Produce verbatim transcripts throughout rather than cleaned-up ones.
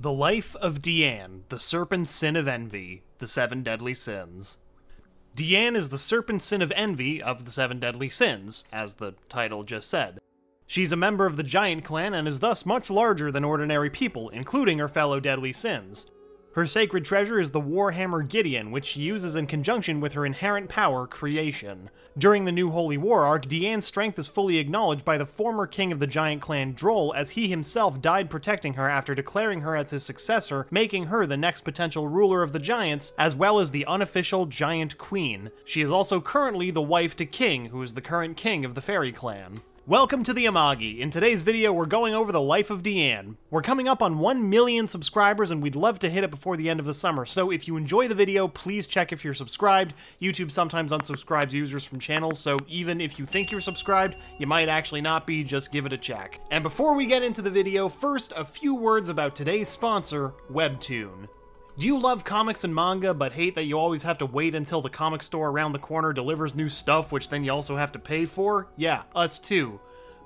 The Life of Diane, the Serpent Sin of Envy, the Seven Deadly Sins. Diane is the Serpent Sin of Envy of the Seven Deadly Sins, as the title just said. She's a member of the Giant Clan and is thus much larger than ordinary people, including her fellow Deadly Sins. Her sacred treasure is the Warhammer Gideon, which she uses in conjunction with her inherent power, Creation. During the New Holy War arc, Diane's strength is fully acknowledged by the former king of the Giant Clan, Drole, as he himself died protecting her after declaring her as his successor, making her the next potential ruler of the Giants, as well as the unofficial Giant Queen. She is also currently the wife to King, who is the current king of the Fairy Clan. Welcome to the Amagi. In today's video, we're going over the life of Diane. We're coming up on one million subscribers, and we'd love to hit it before the end of the summer, so if you enjoy the video, please check if you're subscribed. YouTube sometimes unsubscribes users from channels, so even if you think you're subscribed, you might actually not be, just give it a check. And before we get into the video, first, a few words about today's sponsor, Webtoon. Do you love comics and manga, but hate that you always have to wait until the comic store around the corner delivers new stuff, which then you also have to pay for? Yeah, us too.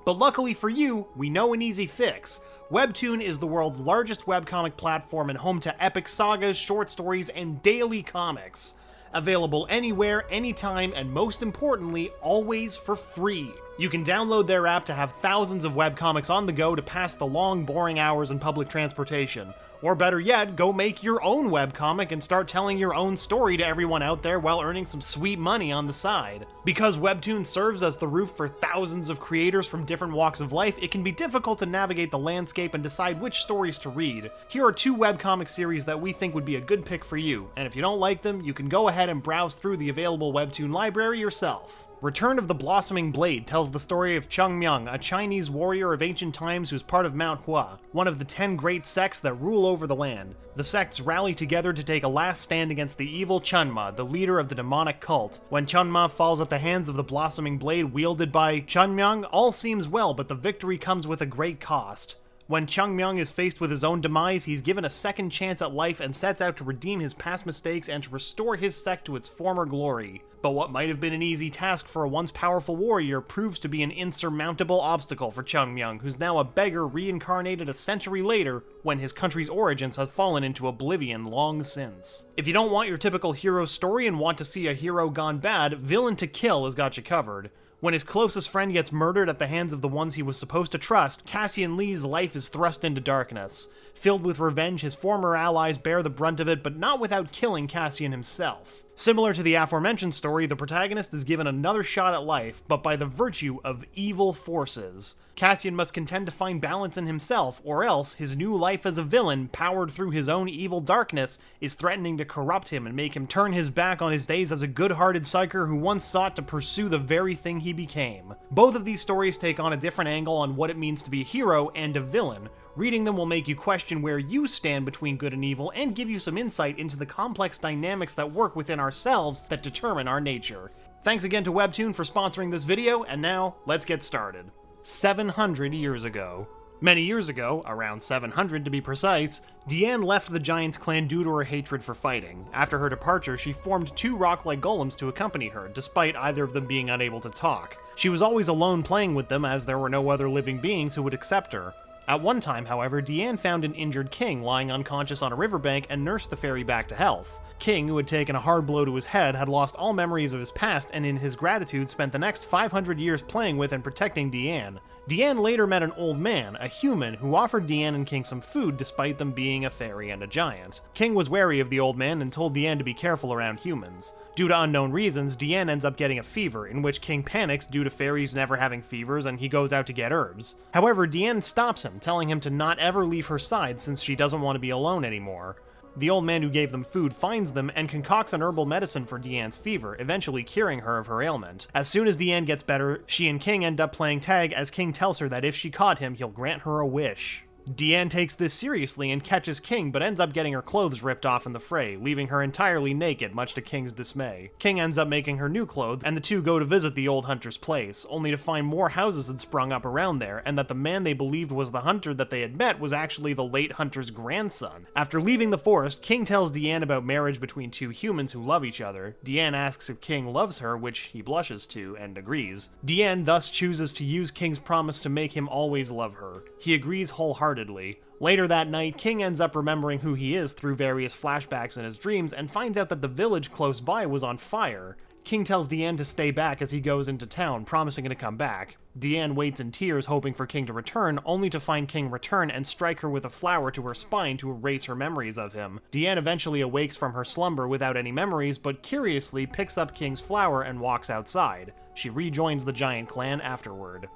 But luckily for you, we know an easy fix. Webtoon is the world's largest webcomic platform and home to epic sagas, short stories, and daily comics. Available anywhere, anytime, and most importantly, always for free. You can download their app to have thousands of webcomics on the go to pass the long, boring hours in public transportation. Or better yet, go make your own webcomic and start telling your own story to everyone out there while earning some sweet money on the side. Because Webtoon serves as the roof for thousands of creators from different walks of life, it can be difficult to navigate the landscape and decide which stories to read. Here are two webcomic series that we think would be a good pick for you, and if you don't like them, you can go ahead and browse through the available Webtoon library yourself. Return of the Blossoming Blade tells the story of Cheng Myung, a Chinese warrior of ancient times who's part of Mount Hua, one of the ten great sects that rule over the land. The sects rally together to take a last stand against the evil Chunma, the leader of the demonic cult. When Chunma falls at the hands of the Blossoming Blade wielded by Cheng Myung, all seems well, but the victory comes with a great cost. When Cheng Myung is faced with his own demise, he's given a second chance at life and sets out to redeem his past mistakes and to restore his sect to its former glory. But what might have been an easy task for a once powerful warrior proves to be an insurmountable obstacle for Cheng Myung, who's now a beggar reincarnated a century later when his country's origins have fallen into oblivion long since. If you don't want your typical hero story and want to see a hero gone bad, Villain to Kill has got you covered. When his closest friend gets murdered at the hands of the ones he was supposed to trust, Cassian Lee's life is thrust into darkness. Filled with revenge, his former allies bear the brunt of it, but not without killing Cassian himself. Similar to the aforementioned story, the protagonist is given another shot at life, but by the virtue of evil forces. Cassian must contend to find balance in himself, or else his new life as a villain, powered through his own evil darkness, is threatening to corrupt him and make him turn his back on his days as a good-hearted psyker who once sought to pursue the very thing he became. Both of these stories take on a different angle on what it means to be a hero and a villain. Reading them will make you question where you stand between good and evil, and give you some insight into the complex dynamics that work within ourselves that determine our nature. Thanks again to Webtoon for sponsoring this video, and now, let's get started. seven hundred years ago. Many years ago, around seven hundred to be precise, Diane left the Giants clan due to her hatred for fighting. After her departure, she formed two rock-like golems to accompany her, despite either of them being unable to talk. She was always alone playing with them, as there were no other living beings who would accept her. At one time, however, Diane found an injured King lying unconscious on a riverbank and nursed the fairy back to health. King, who had taken a hard blow to his head, had lost all memories of his past and in his gratitude spent the next five hundred years playing with and protecting Diane. Diane later met an old man, a human, who offered Diane and King some food despite them being a fairy and a giant. King was wary of the old man and told Diane to be careful around humans. Due to unknown reasons, Diane ends up getting a fever, in which King panics due to fairies never having fevers and he goes out to get herbs. However, Diane stops him, telling him to not ever leave her side since she doesn't want to be alone anymore. The old man who gave them food finds them and concocts an herbal medicine for Diane's fever, eventually curing her of her ailment. As soon as Diane gets better, she and King end up playing tag as King tells her that if she caught him, he'll grant her a wish. Diane takes this seriously and catches King, but ends up getting her clothes ripped off in the fray, leaving her entirely naked, much to King's dismay. King ends up making her new clothes, and the two go to visit the old hunter's place, only to find more houses had sprung up around there, and that the man they believed was the hunter that they had met was actually the late hunter's grandson. After leaving the forest, King tells Diane about marriage between two humans who love each other. Diane asks if King loves her, which he blushes to, and agrees. Diane thus chooses to use King's promise to make him always love her. He agrees wholeheartedly, wholeheartedly. Later that night, King ends up remembering who he is through various flashbacks in his dreams and finds out that the village close by was on fire. King tells Diane to stay back as he goes into town, promising to come back. Diane waits in tears, hoping for King to return, only to find King return and strike her with a flower to her spine to erase her memories of him. Diane eventually awakes from her slumber without any memories, but curiously picks up King's flower and walks outside. She rejoins the giant clan afterward.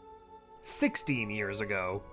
sixteen years ago.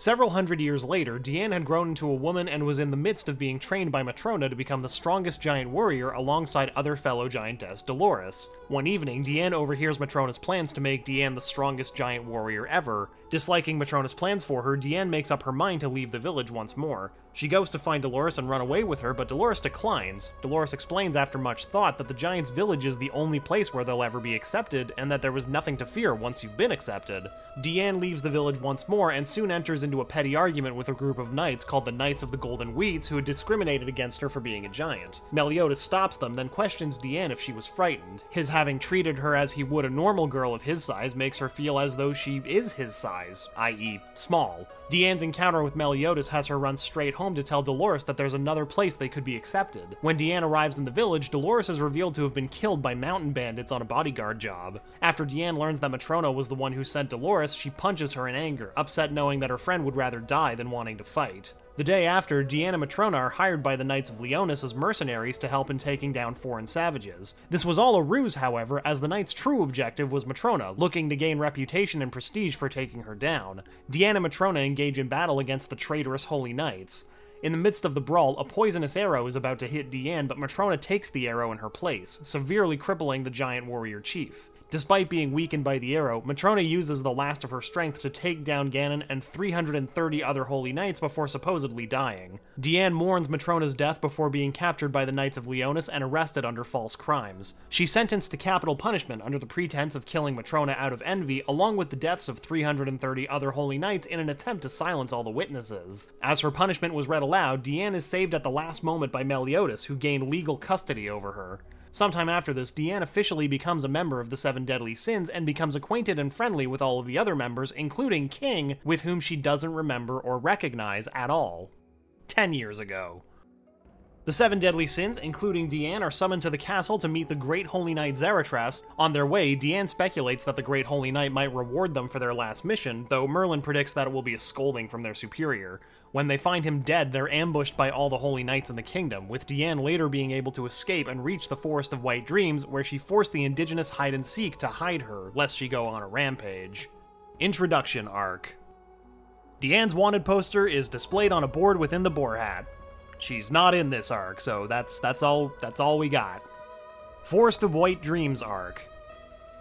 Several hundred years later, Diane had grown into a woman and was in the midst of being trained by Matrona to become the strongest giant warrior alongside other fellow giantess Dolores. One evening, Diane overhears Matrona's plans to make Diane the strongest giant warrior ever. Disliking Matrona's plans for her, Diane makes up her mind to leave the village once more. She goes to find Dolores and run away with her, but Dolores declines. Dolores explains after much thought that the giant's village is the only place where they'll ever be accepted, and that there was nothing to fear once you've been accepted. Diane leaves the village once more and soon enters into a petty argument with a group of knights called the Knights of the Golden Weeds, who had discriminated against her for being a giant. Meliodas stops them, then questions Diane if she was frightened. His having treated her as he would a normal girl of his size makes her feel as though she is his size, that is small. Diane's encounter with Meliodas has her run straight home to tell Dolores that there's another place they could be accepted. When Diane arrives in the village, Dolores is revealed to have been killed by mountain bandits on a bodyguard job. After Diane learns that Matrona was the one who sent Dolores, she punches her in anger, upset knowing that her friend would rather die than wanting to fight. The day after, Diane and Matrona are hired by the Knights of Leonis as mercenaries to help in taking down foreign savages. This was all a ruse, however, as the Knights' true objective was Matrona, looking to gain reputation and prestige for taking her down. Diane and Matrona engage in battle against the traitorous Holy Knights. In the midst of the brawl, a poisonous arrow is about to hit Diane, but Matrona takes the arrow in her place, severely crippling the giant warrior chief. Despite being weakened by the arrow, Matrona uses the last of her strength to take down Ganon and three hundred thirty other Holy Knights before supposedly dying. Diane mourns Matrona's death before being captured by the Knights of Leonis and arrested under false crimes. She's sentenced to capital punishment under the pretense of killing Matrona out of envy, along with the deaths of three hundred thirty other Holy Knights in an attempt to silence all the witnesses. As her punishment was read aloud, Diane is saved at the last moment by Meliodas, who gained legal custody over her. Sometime after this, Diane officially becomes a member of the Seven Deadly Sins and becomes acquainted and friendly with all of the other members, including King, with whom she doesn't remember or recognize at all. ten years ago. The Seven Deadly Sins, including Diane, are summoned to the castle to meet the Great Holy Knight Zaratras. On their way, Diane speculates that the Great Holy Knight might reward them for their last mission, though Merlin predicts that it will be a scolding from their superior. When they find him dead, they're ambushed by all the Holy Knights in the kingdom, with Diane later being able to escape and reach the Forest of White Dreams, where she forced the indigenous hide-and-seek to hide her, lest she go on a rampage. Introduction Arc. Diane's wanted poster is displayed on a board within the Boar Hat. She's not in this arc, so that's that's all that's all we got. Forest of White Dreams arc.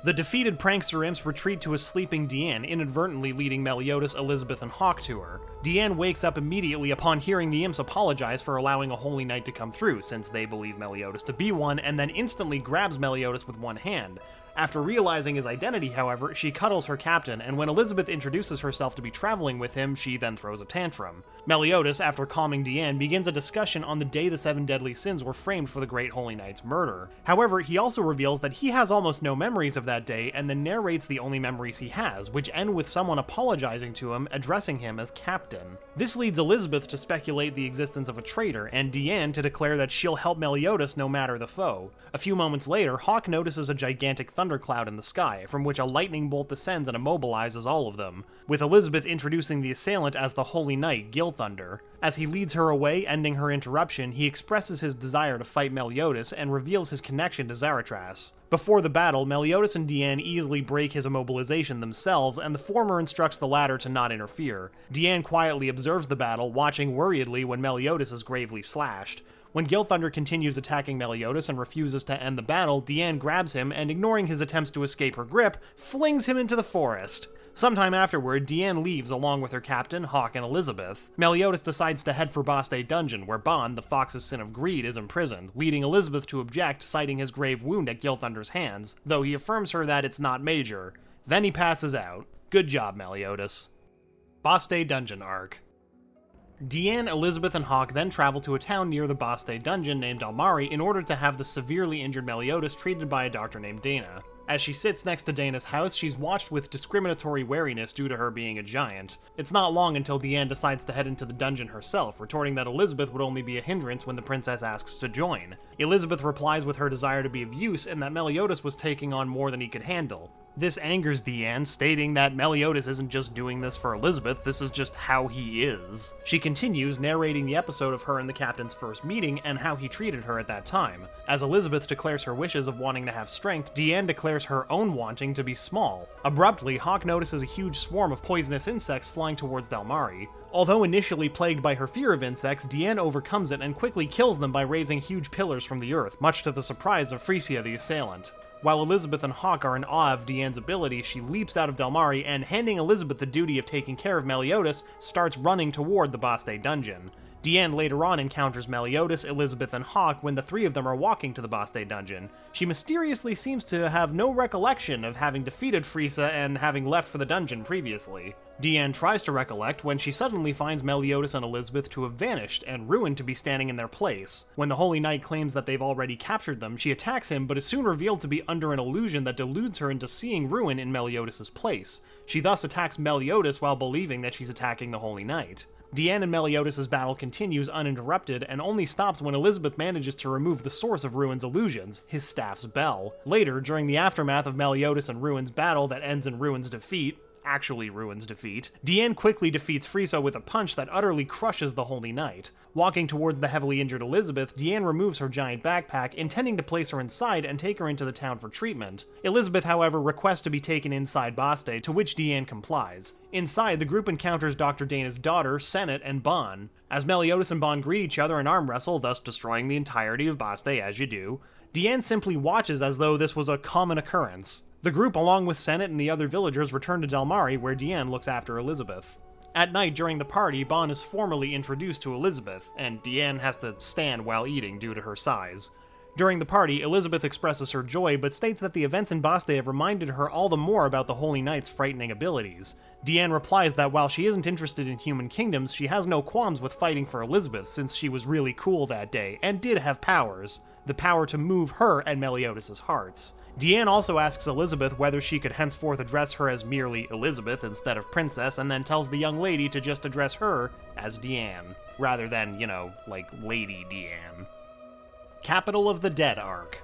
The defeated prankster imps retreat to a sleeping Diane, inadvertently leading Meliodas, Elizabeth, and Hawk to her. Diane wakes up immediately upon hearing the imps apologize for allowing a Holy Knight to come through, since they believe Meliodas to be one, and then instantly grabs Meliodas with one hand. After realizing his identity, however, she cuddles her captain, and when Elizabeth introduces herself to be traveling with him, she then throws a tantrum. Meliodas, after calming Diane, begins a discussion on the day the Seven Deadly Sins were framed for the Great Holy Knight's murder. However, he also reveals that he has almost no memories of that day, and then narrates the only memories he has, which end with someone apologizing to him, addressing him as captain. This leads Elizabeth to speculate the existence of a traitor, and Diane to declare that she'll help Meliodas no matter the foe. A few moments later, Hawk notices a gigantic thunder Thundercloud in the sky, from which a lightning bolt descends and immobilizes all of them, with Elizabeth introducing the assailant as the Holy Knight Gilthunder. As he leads her away, ending her interruption, he expresses his desire to fight Meliodas and reveals his connection to Zaratras. Before the battle, Meliodas and Diane easily break his immobilization themselves, and the former instructs the latter to not interfere. Diane quietly observes the battle, watching worriedly when Meliodas is gravely slashed. When Gilthunder continues attacking Meliodas and refuses to end the battle, Diane grabs him and, ignoring his attempts to escape her grip, flings him into the forest. Sometime afterward, Diane leaves along with her captain, Hawk, and Elizabeth. Meliodas decides to head for Baste Dungeon, where Bon, the fox's sin of greed, is imprisoned, leading Elizabeth to object, citing his grave wound at Gilthunder's hands, though he affirms her that it's not major. Then he passes out. Good job, Meliodas. Baste Dungeon arc. Diane, Elizabeth, and Hawk then travel to a town near the Baste Dungeon named Dalmary in order to have the severely injured Meliodas treated by a doctor named Dana. As she sits next to Dana's house, she's watched with discriminatory wariness due to her being a giant. It's not long until Diane decides to head into the dungeon herself, retorting that Elizabeth would only be a hindrance when the princess asks to join. Elizabeth replies with her desire to be of use and that Meliodas was taking on more than he could handle. This angers Diane, stating that Meliodas isn't just doing this for Elizabeth, this is just how he is. She continues, narrating the episode of her and the captain's first meeting and how he treated her at that time. As Elizabeth declares her wishes of wanting to have strength, Diane declares her own wanting to be small. Abruptly, Hawk notices a huge swarm of poisonous insects flying towards Dalmary. Although initially plagued by her fear of insects, Diane overcomes it and quickly kills them by raising huge pillars from the earth, much to the surprise of Frisia the assailant. While Elizabeth and Hawk are in awe of Diane's ability, she leaps out of Dalmary and, handing Elizabeth the duty of taking care of Meliodas, starts running toward the Baste Dungeon. Diane later on encounters Meliodas, Elizabeth, and Hawk when the three of them are walking to the Baste Dungeon. She mysteriously seems to have no recollection of having defeated Frisia and having left for the dungeon previously. Diane tries to recollect when she suddenly finds Meliodas and Elizabeth to have vanished and Ruin to be standing in their place. When the Holy Knight claims that they've already captured them, she attacks him but is soon revealed to be under an illusion that deludes her into seeing Ruin in Meliodas' place. She thus attacks Meliodas while believing that she's attacking the Holy Knight. Diane and Meliodas' battle continues uninterrupted and only stops when Elizabeth manages to remove the source of Ruin's illusions, his staff's bell. Later, during the aftermath of Meliodas and Ruin's battle that ends in Ruin's defeat, actually Ruin's defeat, Diane quickly defeats Frisia with a punch that utterly crushes the Holy Knight. Walking towards the heavily injured Elizabeth, Diane removes her giant backpack, intending to place her inside and take her into the town for treatment. Elizabeth, however, requests to be taken inside Baste, to which Diane complies. Inside, the group encounters Doctor Dana's daughter, Senate, and Bon. As Meliodas and Bon greet each other and arm wrestle, thus destroying the entirety of Baste as you do, Diane simply watches as though this was a common occurrence. The group, along with Senate and the other villagers, return to Dalmary, where Diane looks after Elizabeth. At night during the party, Bon is formally introduced to Elizabeth, and Diane has to stand while eating due to her size. During the party, Elizabeth expresses her joy, but states that the events in Baste have reminded her all the more about the Holy Knight's frightening abilities. Diane replies that while she isn't interested in human kingdoms, she has no qualms with fighting for Elizabeth, since she was really cool that day, and did have powers. The power to move her and Meliodas' hearts. Diane also asks Elizabeth whether she could henceforth address her as merely Elizabeth instead of Princess, and then tells the young lady to just address her as Diane, rather than, you know, like, Lady Diane. Capital of the Dead arc.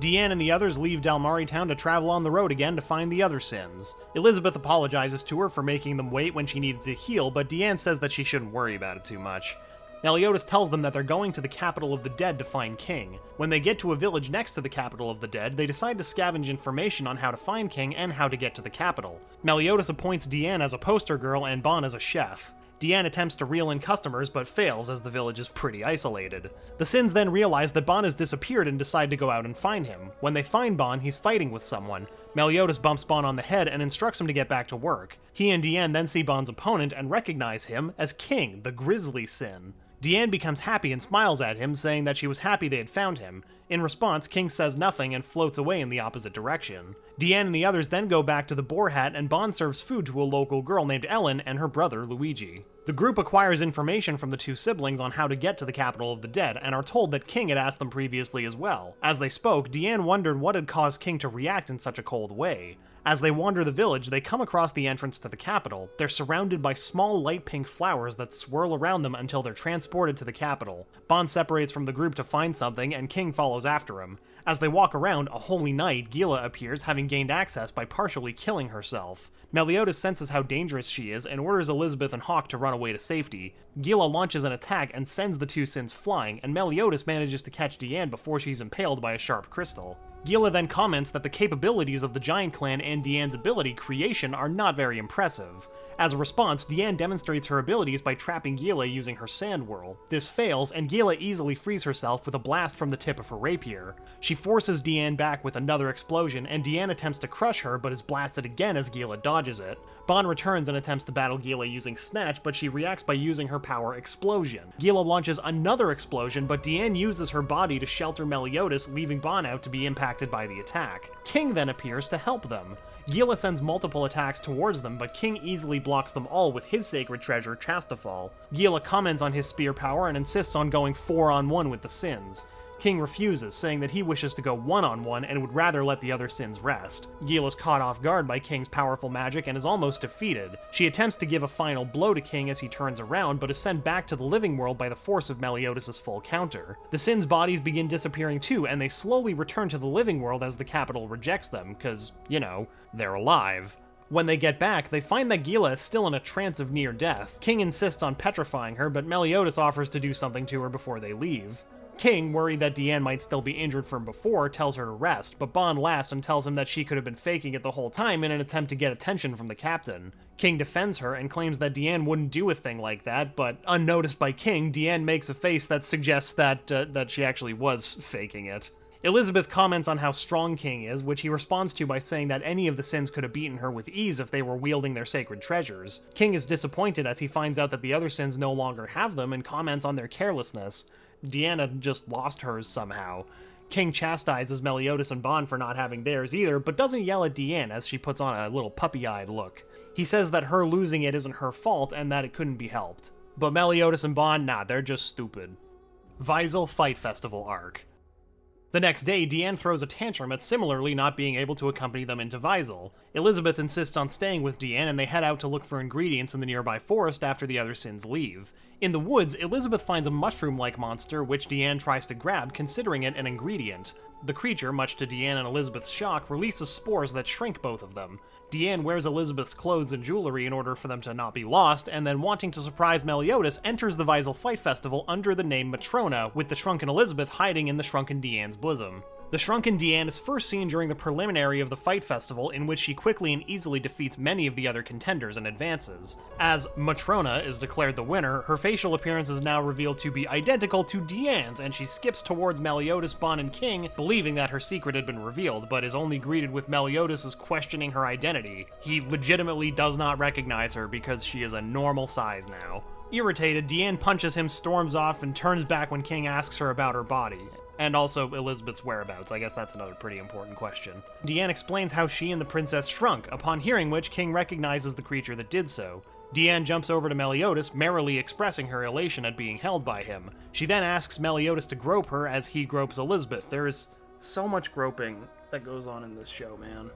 Diane and the others leave Dalmary Town to travel on the road again to find the other sins. Elizabeth apologizes to her for making them wait when she needed to heal, but Diane says that she shouldn't worry about it too much. Meliodas tells them that they're going to the Capital of the Dead to find King. When they get to a village next to the Capital of the Dead, they decide to scavenge information on how to find King and how to get to the capital. Meliodas appoints Diane as a poster girl and Bon as a chef. Diane attempts to reel in customers, but fails as the village is pretty isolated. The Sins then realize that Bon has disappeared and decide to go out and find him. When they find Bon, he's fighting with someone. Meliodas bumps Bon on the head and instructs him to get back to work. He and Diane then see Bon's opponent and recognize him as King, the Grizzly Sin. Diane becomes happy and smiles at him, saying that she was happy they had found him. In response, King says nothing and floats away in the opposite direction. Diane and the others then go back to the Boar Hat, and Bon serves food to a local girl named Ellen and her brother Luigi. The group acquires information from the two siblings on how to get to the Capital of the Dead, and are told that King had asked them previously as well. As they spoke, Diane wondered what had caused King to react in such a cold way. As they wander the village, they come across the entrance to the capital. They're surrounded by small light pink flowers that swirl around them until they're transported to the capital. Bon separates from the group to find something, and King follows after him. As they walk around, a holy knight, Guila, appears, having gained access by partially killing herself. Meliodas senses how dangerous she is and orders Elizabeth and Hawk to run away to safety. Guila launches an attack and sends the two sins flying, and Meliodas manages to catch Diane before she's impaled by a sharp crystal. Guila then comments that the capabilities of the Giant Clan and Diane's ability, Creation, are not very impressive. As a response, Diane demonstrates her abilities by trapping Guila using her sand whirl. This fails, and Guila easily frees herself with a blast from the tip of her rapier. She forces Diane back with another explosion, and Diane attempts to crush her but is blasted again as Guila dodges it. Bon returns and attempts to battle Guila using Snatch, but she reacts by using her power Explosion. Guila launches another explosion, but Diane uses her body to shelter Meliodas, leaving Bon out to be impacted by the attack. King then appears to help them. Guila sends multiple attacks towards them, but King easily blocks them all with his sacred treasure, Chastiefol. Guila comments on his spear power and insists on going four on one with the sins. King refuses, saying that he wishes to go one-on-one and would rather let the other sins rest. Guila is caught off guard by King's powerful magic and is almost defeated. She attempts to give a final blow to King as he turns around, but is sent back to the living world by the force of Meliodas' full counter. The sins' bodies begin disappearing too, and they slowly return to the living world as the capital rejects them, cause, you know, they're alive. When they get back, they find that Guila is still in a trance of near death. King insists on petrifying her, but Meliodas offers to do something to her before they leave. King, worried that Diane might still be injured from before, tells her to rest, but Bon laughs and tells him that she could have been faking it the whole time in an attempt to get attention from the captain. King defends her and claims that Diane wouldn't do a thing like that, but unnoticed by King, Diane makes a face that suggests that, uh, that she actually was faking it. Elizabeth comments on how strong King is, which he responds to by saying that any of the sins could have beaten her with ease if they were wielding their sacred treasures. King is disappointed as he finds out that the other sins no longer have them and comments on their carelessness. Deanna just lost hers somehow. King chastises Meliodas and Bon for not having theirs either, but doesn't yell at Deanne as she puts on a little puppy-eyed look. He says that her losing it isn't her fault and that it couldn't be helped. But Meliodas and Bon, nah, they're just stupid. Vizel Fight Festival Arc. The next day, Deanne throws a tantrum at similarly not being able to accompany them into Vizel. Elizabeth insists on staying with Deanne, and they head out to look for ingredients in the nearby forest after the other sins leave. In the woods, Elizabeth finds a mushroom-like monster which Deanne tries to grab, considering it an ingredient. The creature, much to Deanne and Elizabeth's shock, releases spores that shrink both of them. Deanne wears Elizabeth's clothes and jewelry in order for them to not be lost, and then, wanting to surprise Meliodas, enters the Vizel Fight Festival under the name Matrona, with the shrunken Elizabeth hiding in the shrunken Deanne's bosom. The shrunken Deanne is first seen during the preliminary of the Fight Festival, in which she quickly and easily defeats many of the other contenders and advances. As Matrona is declared the winner, her facial appearance is now revealed to be identical to Deanne's, and she skips towards Meliodas, Bon, and King, believing that her secret had been revealed, but is only greeted with Meliodas' questioning her identity. He legitimately does not recognize her because she is a normal size now. Irritated, Deanne punches him, storms off, and turns back when King asks her about her body. And also Elizabeth's whereabouts. I guess that's another pretty important question. Deanne explains how she and the princess shrunk, upon hearing which King recognizes the creature that did so. Deanne jumps over to Meliodas, merrily expressing her elation at being held by him. She then asks Meliodas to grope her as he gropes Elizabeth. There is so much groping that goes on in this show, man.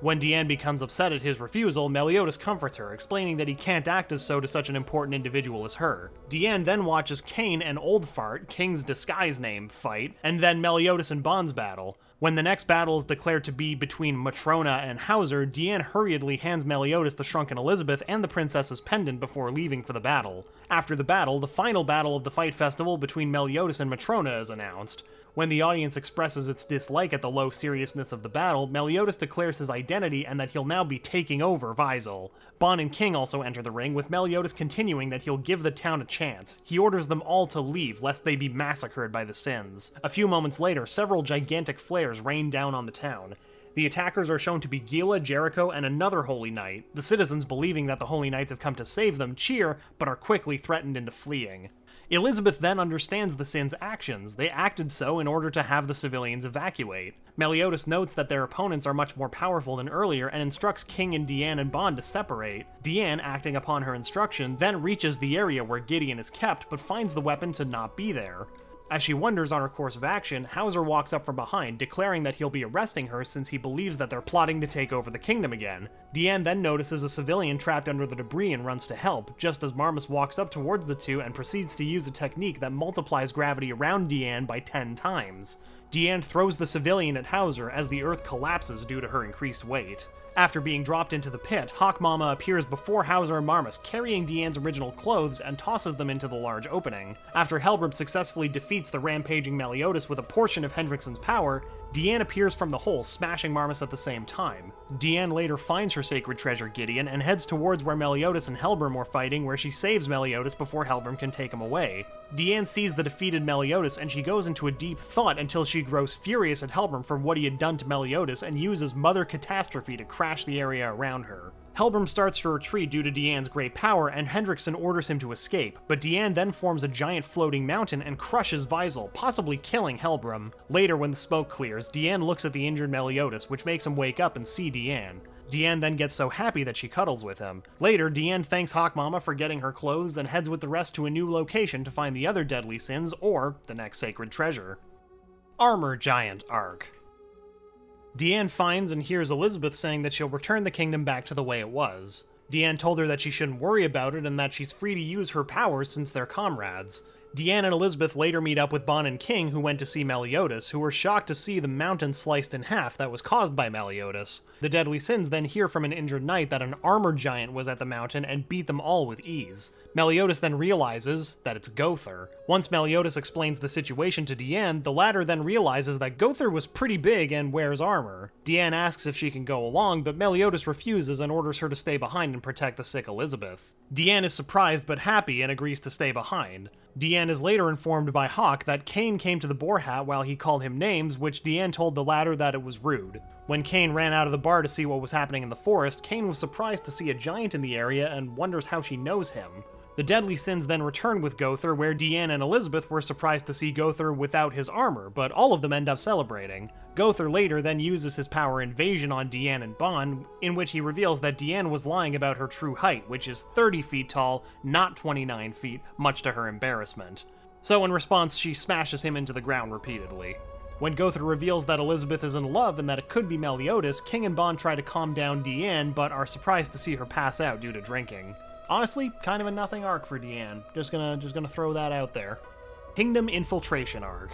When Deanne becomes upset at his refusal, Meliodas comforts her, explaining that he can't act as so to such an important individual as her. Deanne then watches Cain and Old Fart, King's disguise name, fight, and then Meliodas and Bon's battle. When the next battle is declared to be between Matrona and Howzer, Deanne hurriedly hands Meliodas the shrunken Elizabeth and the princess's pendant before leaving for the battle. After the battle, the final battle of the Fight Festival between Meliodas and Matrona is announced. When the audience expresses its dislike at the low seriousness of the battle, Meliodas declares his identity and that he'll now be taking over Vizel. Bon and King also enter the ring, with Meliodas continuing that he'll give the town a chance. He orders them all to leave, lest they be massacred by the sins. A few moments later, several gigantic flares rain down on the town. The attackers are shown to be Guila, Jericho, and another Holy Knight. The citizens, believing that the Holy Knights have come to save them, cheer, but are quickly threatened into fleeing. Elizabeth then understands the sins' actions. They acted so in order to have the civilians evacuate. Meliodas notes that their opponents are much more powerful than earlier and instructs King and Deanne and Bon to separate. Deanne, acting upon her instruction, then reaches the area where Gideon is kept, but finds the weapon to not be there. As she wonders on her course of action, Howzer walks up from behind, declaring that he'll be arresting her since he believes that they're plotting to take over the kingdom again. Deanne then notices a civilian trapped under the debris and runs to help, just as Marmus walks up towards the two and proceeds to use a technique that multiplies gravity around Deanne by ten times. Deanne throws the civilian at Howzer as the earth collapses due to her increased weight. After being dropped into the pit, Hawk Mama appears before Howzer and Marmus, carrying Deanne's original clothes, and tosses them into the large opening. After Helbram successfully defeats the rampaging Meliodas with a portion of Hendrickson's power, Deanne appears from the hole, smashing Marmus at the same time. Deanne later finds her sacred treasure, Gideon, and heads towards where Meliodas and Helbram were fighting, where she saves Meliodas before Helbram can take him away. Deanne sees the defeated Meliodas, and she goes into a deep thought until she grows furious at Helbram for what he had done to Meliodas, and uses Mother Catastrophe to crash the area around her. Helbram starts to retreat due to Deanne's great power, and Hendrickson orders him to escape, but Deanne then forms a giant floating mountain and crushes Vizel, possibly killing Helbram. Later, when the smoke clears, Deanne looks at the injured Meliodas, which makes him wake up and see Deanne. Deanne then gets so happy that she cuddles with him. Later, Deanne thanks Hawk Mama for getting her clothes and heads with the rest to a new location to find the other deadly sins, or the next sacred treasure. armor giant arc. Diane finds and hears Elizabeth saying that she'll return the kingdom back to the way it was. Diane told her that she shouldn't worry about it and that she's free to use her powers since they're comrades. Diane and Elizabeth later meet up with Bon and King, who went to see Meliodas, who were shocked to see the mountain sliced in half that was caused by Meliodas. The Deadly Sins then hear from an injured knight that an armor giant was at the mountain and beat them all with ease. Meliodas then realizes that it's Gowther. Once Meliodas explains the situation to Diane, the latter then realizes that Gowther was pretty big and wears armor. Diane asks if she can go along, but Meliodas refuses and orders her to stay behind and protect the sick Elizabeth. Diane is surprised but happy and agrees to stay behind. Diane is later informed by Hawk that Cain came to the Boar Hat while he called him names, which Diane told the latter that it was rude. When Cain ran out of the bar to see what was happening in the forest, Cain was surprised to see a giant in the area and wonders how she knows him. The Deadly Sins then return with Gowther, where Diane and Elizabeth were surprised to see Gowther without his armor, but all of them end up celebrating. Gowther later then uses his power Invasion on Diane and Bon, in which he reveals that Diane was lying about her true height, which is thirty feet tall, not twenty-nine feet, much to her embarrassment. So in response, she smashes him into the ground repeatedly. When Gowther reveals that Elizabeth is in love and that it could be Meliodas, King and Bon try to calm down Diane, but are surprised to see her pass out due to drinking. Honestly, kind of a nothing arc for Diane. Just gonna, just gonna throw that out there. Kingdom Infiltration arc.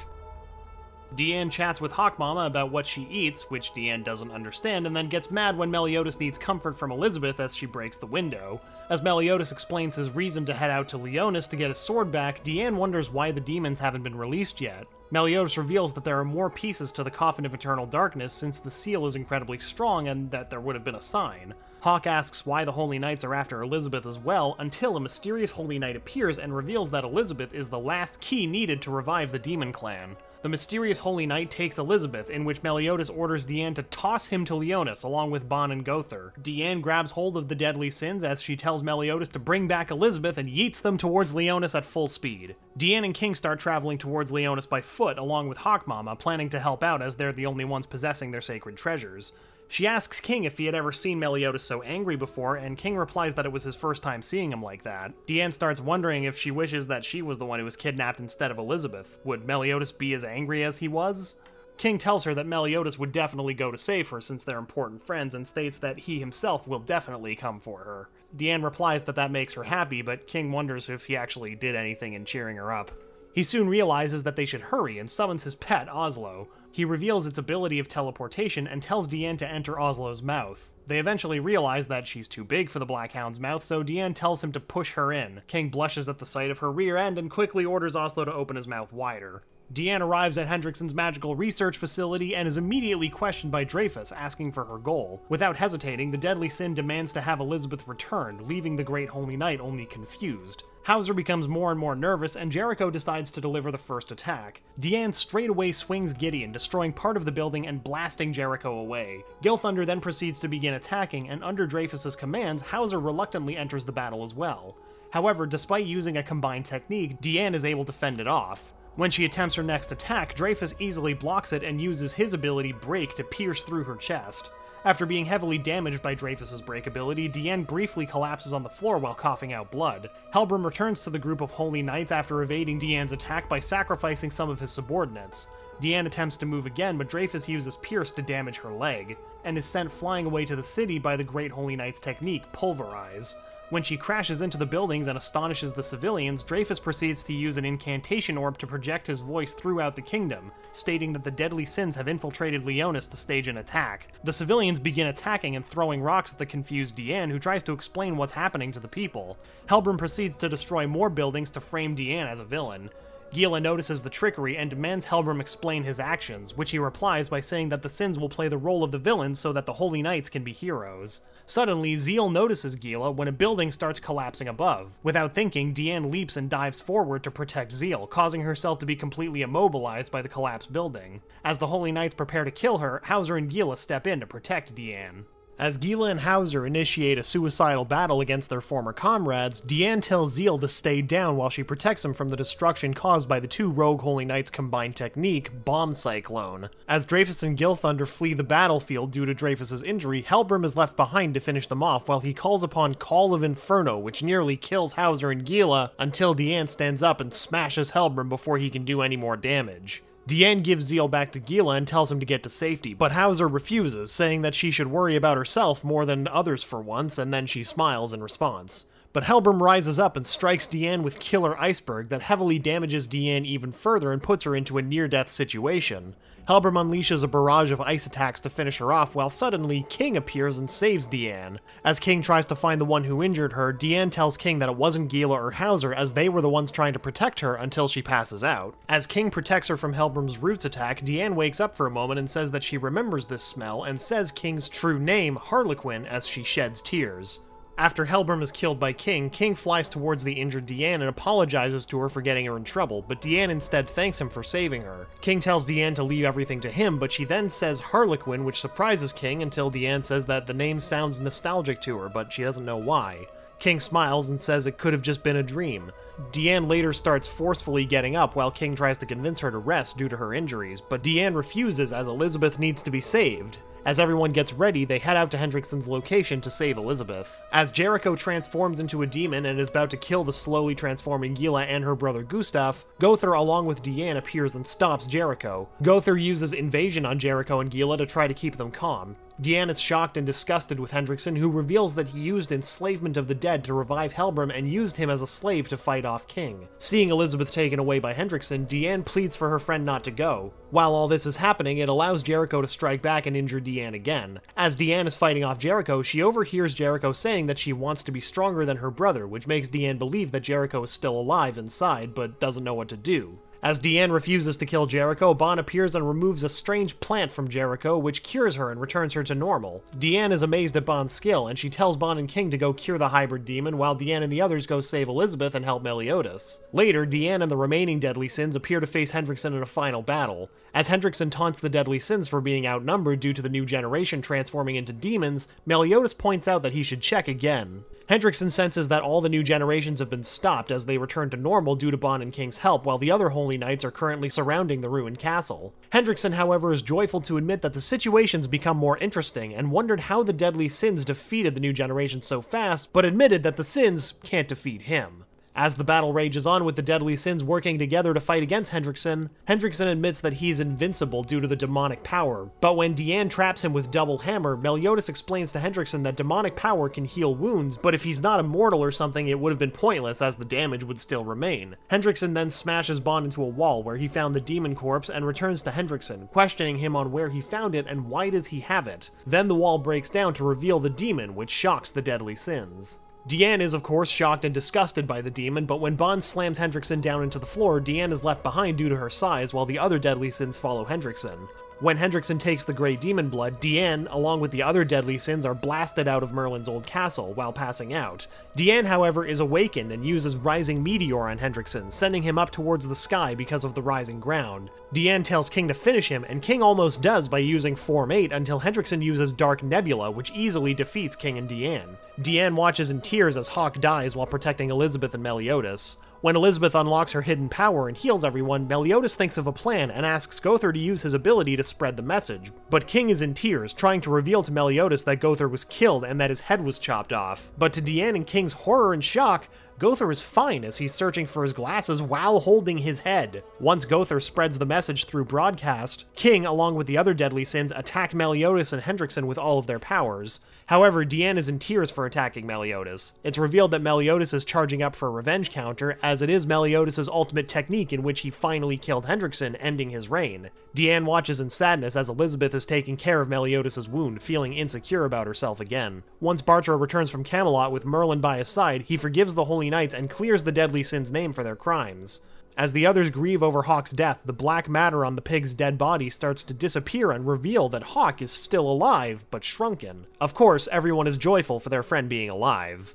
Diane chats with Hawk Mama about what she eats, which Diane doesn't understand, and then gets mad when Meliodas needs comfort from Elizabeth as she breaks the window. As Meliodas explains his reason to head out to Leonis to get his sword back, Diane wonders why the demons haven't been released yet. Meliodas reveals that there are more pieces to the Coffin of Eternal Darkness since the seal is incredibly strong and that there would have been a sign. Hawk asks why the Holy Knights are after Elizabeth as well, until a mysterious Holy Knight appears and reveals that Elizabeth is the last key needed to revive the Demon Clan. The mysterious Holy Knight takes Elizabeth, in which Meliodas orders Diane to toss him to Leonis, along with Bon and Gowther. Diane grabs hold of the Deadly Sins as she tells Meliodas to bring back Elizabeth and yeets them towards Leonis at full speed. Diane and King start traveling towards Leonis by foot, along with Hawk Mama, planning to help out as they're the only ones possessing their sacred treasures. She asks King if he had ever seen Meliodas so angry before, and King replies that it was his first time seeing him like that. Diane starts wondering if she wishes that she was the one who was kidnapped instead of Elizabeth. Would Meliodas be as angry as he was? King tells her that Meliodas would definitely go to save her since they're important friends, and states that he himself will definitely come for her. Diane replies that that makes her happy, but King wonders if he actually did anything in cheering her up. He soon realizes that they should hurry and summons his pet, Oslo. He reveals its ability of teleportation and tells Diane to enter Oslo's mouth. They eventually realize that she's too big for the Black Hound's mouth, so Diane tells him to push her in. King blushes at the sight of her rear end and quickly orders Oslo to open his mouth wider. Diane arrives at Hendrickson's magical research facility and is immediately questioned by Dreyfus, asking for her goal. Without hesitating, the Deadly Sin demands to have Elizabeth returned, leaving the Great Holy Knight only confused. Howzer becomes more and more nervous, and Jericho decides to deliver the first attack. Diane straight away swings Gideon, destroying part of the building and blasting Jericho away. Gilthunder then proceeds to begin attacking, and under Dreyfus's commands, Howzer reluctantly enters the battle as well. However, despite using a combined technique, Diane is able to fend it off. When she attempts her next attack, Dreyfus easily blocks it and uses his ability Break to pierce through her chest. After being heavily damaged by Dreyfus's break ability, Diane briefly collapses on the floor while coughing out blood. Helbram returns to the group of Holy Knights after evading Diane's attack by sacrificing some of his subordinates. Diane attempts to move again, but Dreyfus uses Pierce to damage her leg, and is sent flying away to the city by the Great Holy Knight's technique, Pulverize. When she crashes into the buildings and astonishes the civilians, Dreyfus proceeds to use an incantation orb to project his voice throughout the kingdom, stating that the Deadly Sins have infiltrated Leonis to stage an attack. The civilians begin attacking and throwing rocks at the confused Diane, who tries to explain what's happening to the people. Helbram proceeds to destroy more buildings to frame Diane as a villain. Guila notices the trickery and demands Helbram explain his actions, which he replies by saying that the Sins will play the role of the villains so that the Holy Knights can be heroes. Suddenly, Zeal notices Guila when a building starts collapsing above. Without thinking, Diane leaps and dives forward to protect Zeal, causing herself to be completely immobilized by the collapsed building. As the Holy Knights prepare to kill her, Howzer and Guila step in to protect Diane. As Guila and Howzer initiate a suicidal battle against their former comrades, Diane tells Zeal to stay down while she protects him from the destruction caused by the two rogue Holy Knights' combined technique, Bomb Cyclone. As Dreyfus and Gilthunder flee the battlefield due to Dreyfus's injury, Helbram is left behind to finish them off while he calls upon Call of Inferno, which nearly kills Howzer and Guila until Diane stands up and smashes Helbram before he can do any more damage. Diane gives Zeal back to Guila and tells him to get to safety, but Howzer refuses, saying that she should worry about herself more than others for once, and then she smiles in response. But Helbram rises up and strikes Diane with Killer Iceberg that heavily damages Diane even further and puts her into a near-death situation. Helbram unleashes a barrage of ice attacks to finish her off, while suddenly King appears and saves Diane. As King tries to find the one who injured her, Diane tells King that it wasn't Guila or Howzer, as they were the ones trying to protect her until she passes out. As King protects her from Helbram's roots attack, Diane wakes up for a moment and says that she remembers this smell, and says King's true name, Harlequin, as she sheds tears. After Helbram is killed by King, King flies towards the injured Diane and apologizes to her for getting her in trouble, but Diane instead thanks him for saving her. King tells Diane to leave everything to him, but she then says Harlequin, which surprises King until Diane says that the name sounds nostalgic to her, but she doesn't know why. King smiles and says it could have just been a dream. Diane later starts forcefully getting up while King tries to convince her to rest due to her injuries, but Diane refuses as Elizabeth needs to be saved. As everyone gets ready, they head out to Hendrickson's location to save Elizabeth. As Jericho transforms into a demon and is about to kill the slowly transforming Guila and her brother Gustav, Gowther along with Diane appears and stops Jericho. Gowther uses Invasion on Jericho and Guila to try to keep them calm. Diane is shocked and disgusted with Hendrickson, who reveals that he used Enslavement of the Dead to revive Helbram and used him as a slave to fight off King. Seeing Elizabeth taken away by Hendrickson, Diane pleads for her friend not to go. While all this is happening, it allows Jericho to strike back and injure Diane again. As Diane is fighting off Jericho, she overhears Jericho saying that she wants to be stronger than her brother, which makes Diane believe that Jericho is still alive inside, but doesn't know what to do. As Diane refuses to kill Jericho, Bon appears and removes a strange plant from Jericho, which cures her and returns her to normal. Diane is amazed at Bon's skill, and she tells Bon and King to go cure the hybrid demon, while Diane and the others go save Elizabeth and help Meliodas. Later, Diane and the remaining Deadly Sins appear to face Hendrickson in a final battle. As Hendrickson taunts the Deadly Sins for being outnumbered due to the new generation transforming into demons, Meliodas points out that he should check again. Hendrickson senses that all the new generations have been stopped as they return to normal due to Bon and King's help, while the other Holy Knights are currently surrounding the ruined castle. Hendrickson, however, is joyful to admit that the situation's become more interesting, and wondered how the Deadly Sins defeated the new generation so fast, but admitted that the Sins can't defeat him. As the battle rages on with the Deadly Sins working together to fight against Hendrickson, Hendrickson admits that he's invincible due to the demonic power, but when Diane traps him with Double Hammer, Meliodas explains to Hendrickson that demonic power can heal wounds, but if he's not immortal or something it would have been pointless as the damage would still remain. Hendrickson then smashes Bond into a wall where he found the demon corpse and returns to Hendrickson, questioning him on where he found it and why does he have it. Then the wall breaks down to reveal the demon, which shocks the Deadly Sins. Diane is, of course, shocked and disgusted by the demon, but when Bon slams Hendrickson down into the floor, Diane is left behind due to her size, while the other Deadly Sins follow Hendrickson. When Hendrickson takes the Grey Demon Blood, Diane, along with the other Deadly Sins, are blasted out of Merlin's old castle while passing out. Diane, however, is awakened and uses Rising Meteor on Hendrickson, sending him up towards the sky because of the rising ground. Diane tells King to finish him, and King almost does by using Form eight until Hendrickson uses Dark Nebula, which easily defeats King and Diane. Diane watches in tears as Hawk dies while protecting Elizabeth and Meliodas. When Elizabeth unlocks her hidden power and heals everyone, Meliodas thinks of a plan and asks Gowther to use his ability to spread the message, but King is in tears, trying to reveal to Meliodas that Gowther was killed and that his head was chopped off. But to Diane and King's horror and shock, Gowther is fine as he's searching for his glasses while holding his head. Once Gowther spreads the message through broadcast, King, along with the other Deadly Sins, attack Meliodas and Hendrickson with all of their powers. However, Diane is in tears for attacking Meliodas. It's revealed that Meliodas is charging up for a revenge counter, as it is Meliodas' ultimate technique in which he finally killed Hendrickson, ending his reign. Diane watches in sadness as Elizabeth is taking care of Meliodas' wound, feeling insecure about herself again. Once Bartra returns from Camelot with Merlin by his side, he forgives the Holy Knights and clears the Deadly Sin's name for their crimes. As the others grieve over Hawk's death, the black matter on the pig's dead body starts to disappear and reveal that Hawk is still alive, but shrunken. Of course, everyone is joyful for their friend being alive.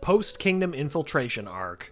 Post-Kingdom Infiltration Arc.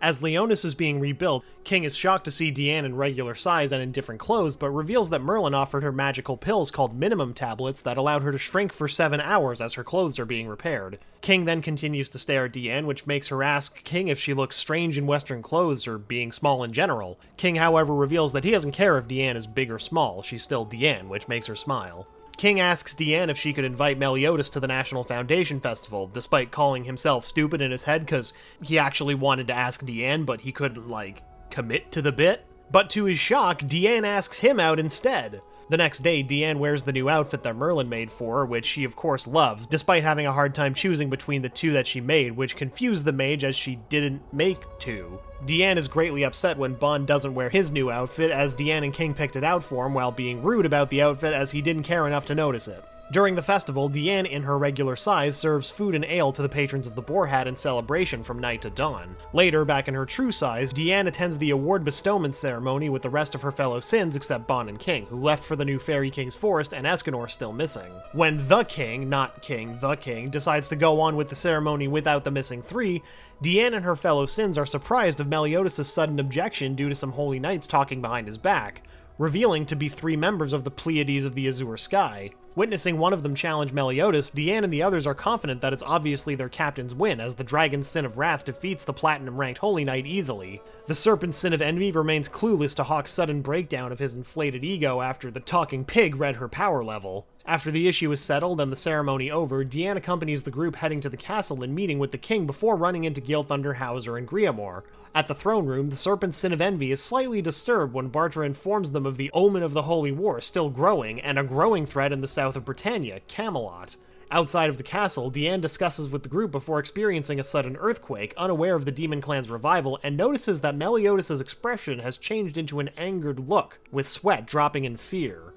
As Leonis is being rebuilt, King is shocked to see Diane in regular size and in different clothes, but reveals that Merlin offered her magical pills called Minimum Tablets that allowed her to shrink for seven hours as her clothes are being repaired. King then continues to stare at Diane, which makes her ask King if she looks strange in Western clothes or being small in general. King, however, reveals that he doesn't care if Diane is big or small, she's still Diane, which makes her smile. King asks Diane if she could invite Meliodas to the National Foundation Festival, despite calling himself stupid in his head because he actually wanted to ask Diane, but he couldn't, like, commit to the bit. But to his shock, Diane asks him out instead. The next day, Diane wears the new outfit that Merlin made for her, which she of course loves, despite having a hard time choosing between the two that she made, which confused the mage as she didn't make two. Diane is greatly upset when Bon doesn't wear his new outfit, as Diane and King picked it out for him while being rude about the outfit as he didn't care enough to notice it. During the festival, Diane, in her regular size, serves food and ale to the patrons of the Boar Hat in celebration from night to dawn. Later, back in her true size, Diane attends the award bestowment ceremony with the rest of her fellow sins except Bon and King, who left for the new Fairy King's Forest and Escanor still missing. When the King, not King, the King, decides to go on with the ceremony without the missing three, Diane and her fellow sins are surprised of Meliodas' sudden objection due to some holy knights talking behind his back, revealing to be three members of the Pleiades of the Azure Sky. Witnessing one of them challenge Meliodas, Diane and the others are confident that it's obviously their captain's win, as the Dragon's Sin of Wrath defeats the Platinum-ranked Holy Knight easily. The Serpent's Sin of Envy remains clueless to Hawk's sudden breakdown of his inflated ego after the talking pig read her power level. After the issue is settled and the ceremony over, Diane accompanies the group heading to the castle and meeting with the king before running into Gilthunder, Howzer, and Griamor. At the throne room, the Serpent's Sin of Envy is slightly disturbed when Bartra informs them of the omen of the Holy War still growing, and a growing threat in the south of Britannia, Camelot. Outside of the castle, Diane discusses with the group before experiencing a sudden earthquake, unaware of the Demon Clan's revival, and notices that Meliodas' expression has changed into an angered look, with sweat dropping in fear.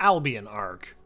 Albion Arc.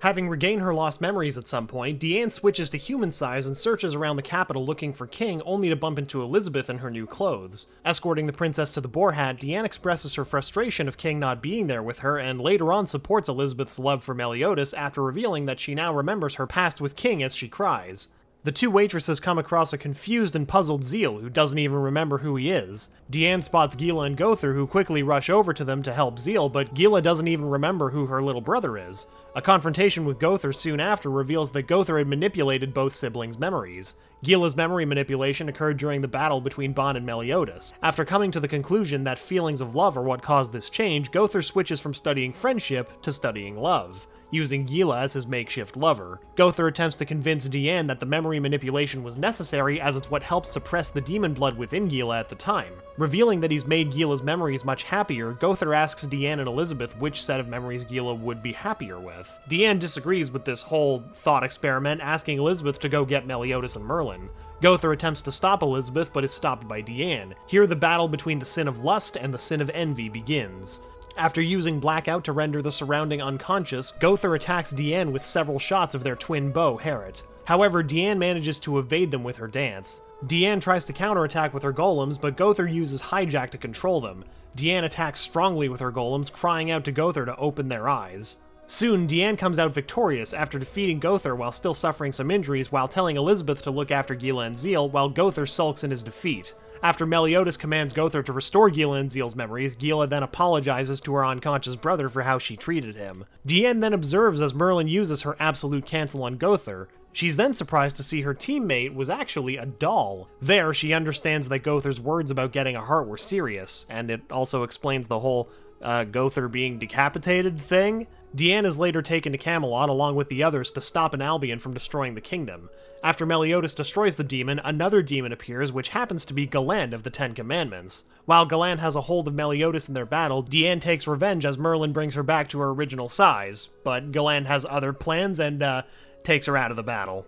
Having regained her lost memories at some point, Diane switches to human size and searches around the capital looking for King, only to bump into Elizabeth in her new clothes. Escorting the princess to the Boar Hat, Diane expresses her frustration of King not being there with her, and later on supports Elizabeth's love for Meliodas after revealing that she now remembers her past with King as she cries. The two waitresses come across a confused and puzzled Zeal, who doesn't even remember who he is. Diane spots Guila and Gowther, who quickly rush over to them to help Zeal, but Guila doesn't even remember who her little brother is. A confrontation with Gowther soon after reveals that Gowther had manipulated both siblings' memories. Gila's memory manipulation occurred during the battle between Bon and Meliodas. After coming to the conclusion that feelings of love are what caused this change, Gowther switches from studying friendship to studying love, using Gila as his makeshift lover. Gowther attempts to convince Diane that the memory manipulation was necessary, as it's what helped suppress the demon blood within Gila at the time. Revealing that he's made Gila's memories much happier, Gowther asks Diane and Elizabeth which set of memories Gila would be happier with. Diane disagrees with this whole thought experiment, asking Elizabeth to go get Meliodas and Merlin. Gowther attempts to stop Elizabeth, but is stopped by Diane. Here the battle between the Sin of Lust and the Sin of Envy begins. After using Blackout to render the surrounding unconscious, Gowther attacks Diane with several shots of their twin beau, Heret. However, Diane manages to evade them with her dance. Diane tries to counterattack with her golems, but Gowther uses Hijack to control them. Diane attacks strongly with her golems, crying out to Gowther to open their eyes. Soon, Diane comes out victorious after defeating Gowther while still suffering some injuries, while telling Elizabeth to look after Gila and Zeal, while Gowther sulks in his defeat. After Meliodas commands Gowther to restore Gila and Zeal's memories, Gila then apologizes to her unconscious brother for how she treated him. Diane then observes as Merlin uses her absolute cancel on Gowther. She's then surprised to see her teammate was actually a doll. There, she understands that Gowther's words about getting a heart were serious, and it also explains the whole uh, Gowther being decapitated thing. Diane is later taken to Camelot along with the others to stop an Albion from destroying the kingdom. After Meliodas destroys the demon, another demon appears, which happens to be Galan of the Ten Commandments. While Galan has a hold of Meliodas in their battle, Diane takes revenge as Merlin brings her back to her original size, but Galan has other plans and uh, takes her out of the battle.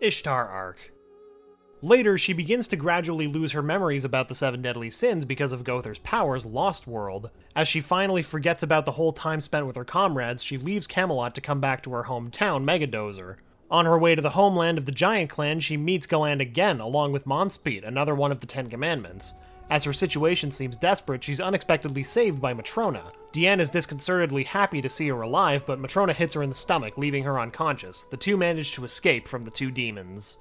Ishtar Arc. Later, she begins to gradually lose her memories about the Seven Deadly Sins because of Gowther's powers, Lost World. As she finally forgets about the whole time spent with her comrades, she leaves Camelot to come back to her hometown, Megadozer. On her way to the homeland of the Giant Clan, she meets Galan again, along with Monspeed, another one of the Ten Commandments. As her situation seems desperate, she's unexpectedly saved by Matrona. Diane is disconcertedly happy to see her alive, but Matrona hits her in the stomach, leaving her unconscious. The two manage to escape from the two demons.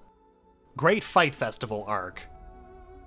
Great Fight Festival Arc.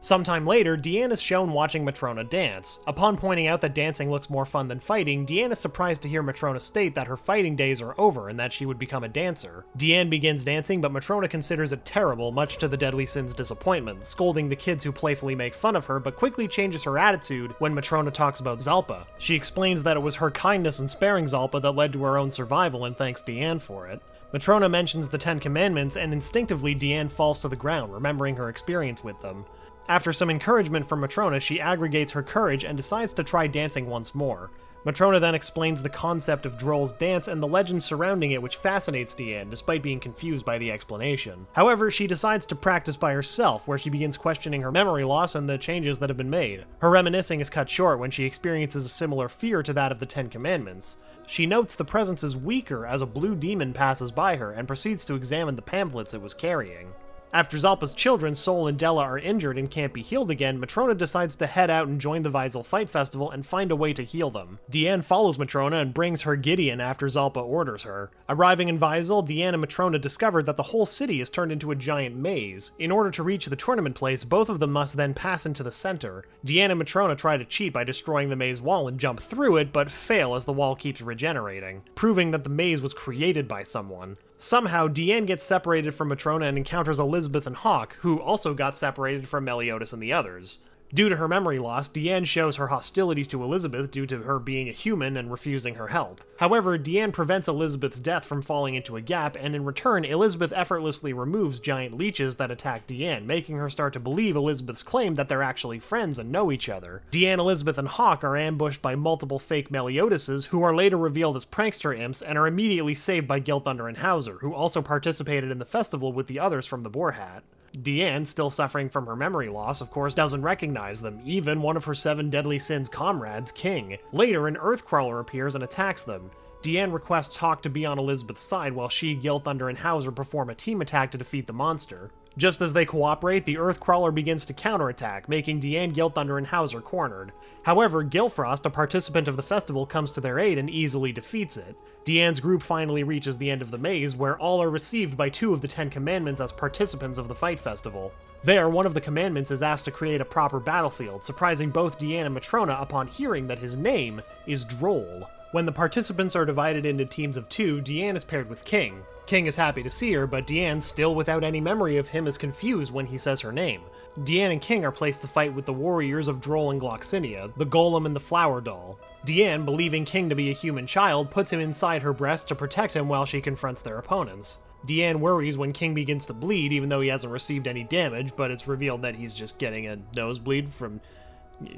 Sometime later, Diane is shown watching Matrona dance. Upon pointing out that dancing looks more fun than fighting, Diane is surprised to hear Matrona state that her fighting days are over and that she would become a dancer. Diane begins dancing, but Matrona considers it terrible, much to the Deadly Sin's disappointment, scolding the kids who playfully make fun of her, but quickly changes her attitude when Matrona talks about Zalpa. She explains that it was her kindness in sparing Zalpa that led to her own survival and thanks Diane for it. Matrona mentions the Ten Commandments, and instinctively Diane falls to the ground, remembering her experience with them. After some encouragement from Matrona, she aggregates her courage and decides to try dancing once more. Matrona then explains the concept of Drole's dance and the legend surrounding it, which fascinates Diane, despite being confused by the explanation. However, she decides to practice by herself, where she begins questioning her memory loss and the changes that have been made. Her reminiscing is cut short when she experiences a similar fear to that of the Ten Commandments. She notes the presence is weaker as a blue demon passes by her, and proceeds to examine the pamphlets it was carrying. After Zalpa's children, Sol and Della, are injured and can't be healed again, Matrona decides to head out and join the Weisel Fight Festival and find a way to heal them. Diane follows Matrona and brings her Gideon after Zalpa orders her. Arriving in Weisel, Diane and Matrona discover that the whole city is turned into a giant maze. In order to reach the tournament place, both of them must then pass into the center. Diane and Matrona try to cheat by destroying the maze wall and jump through it, but fail as the wall keeps regenerating, proving that the maze was created by someone. Somehow, Diane gets separated from Matrona and encounters Elizabeth and Hawk, who also got separated from Meliodas and the others. Due to her memory loss, Diane shows her hostility to Elizabeth due to her being a human and refusing her help. However, Diane prevents Elizabeth's death from falling into a gap, and in return, Elizabeth effortlessly removes giant leeches that attack Diane, making her start to believe Elizabeth's claim that they're actually friends and know each other. Diane, Elizabeth, and Hawk are ambushed by multiple fake Meliodases, who are later revealed as prankster imps, and are immediately saved by Gilthunder and Howzer, who also participated in the festival with the others from the Boar Hat. Diane, still suffering from her memory loss, of course, doesn't recognize them, even one of her Seven Deadly Sins comrades, King. Later, an Earthcrawler appears and attacks them. Diane requests Hawk to be on Elizabeth's side while she, Gilthunder, and Howzer perform a team attack to defeat the monster. Just as they cooperate, the Earthcrawler begins to counterattack, making Diane, Gilthunder, and Howzer cornered. However, Gilfrost, a participant of the festival, comes to their aid and easily defeats it. Diane's group finally reaches the end of the maze, where all are received by two of the Ten Commandments as participants of the Fight Festival. There, one of the commandments is asked to create a proper battlefield, surprising both Diane and Matrona upon hearing that his name is Drole. When the participants are divided into teams of two, Diane is paired with King. King is happy to see her, but Diane, still without any memory of him, is confused when he says her name. Diane and King are placed to fight with the warriors of Drole and Gloxinia, the Golem and the Flower Doll. Diane, believing King to be a human child, puts him inside her breast to protect him while she confronts their opponents. Diane worries when King begins to bleed, even though he hasn't received any damage, but it's revealed that he's just getting a nosebleed from,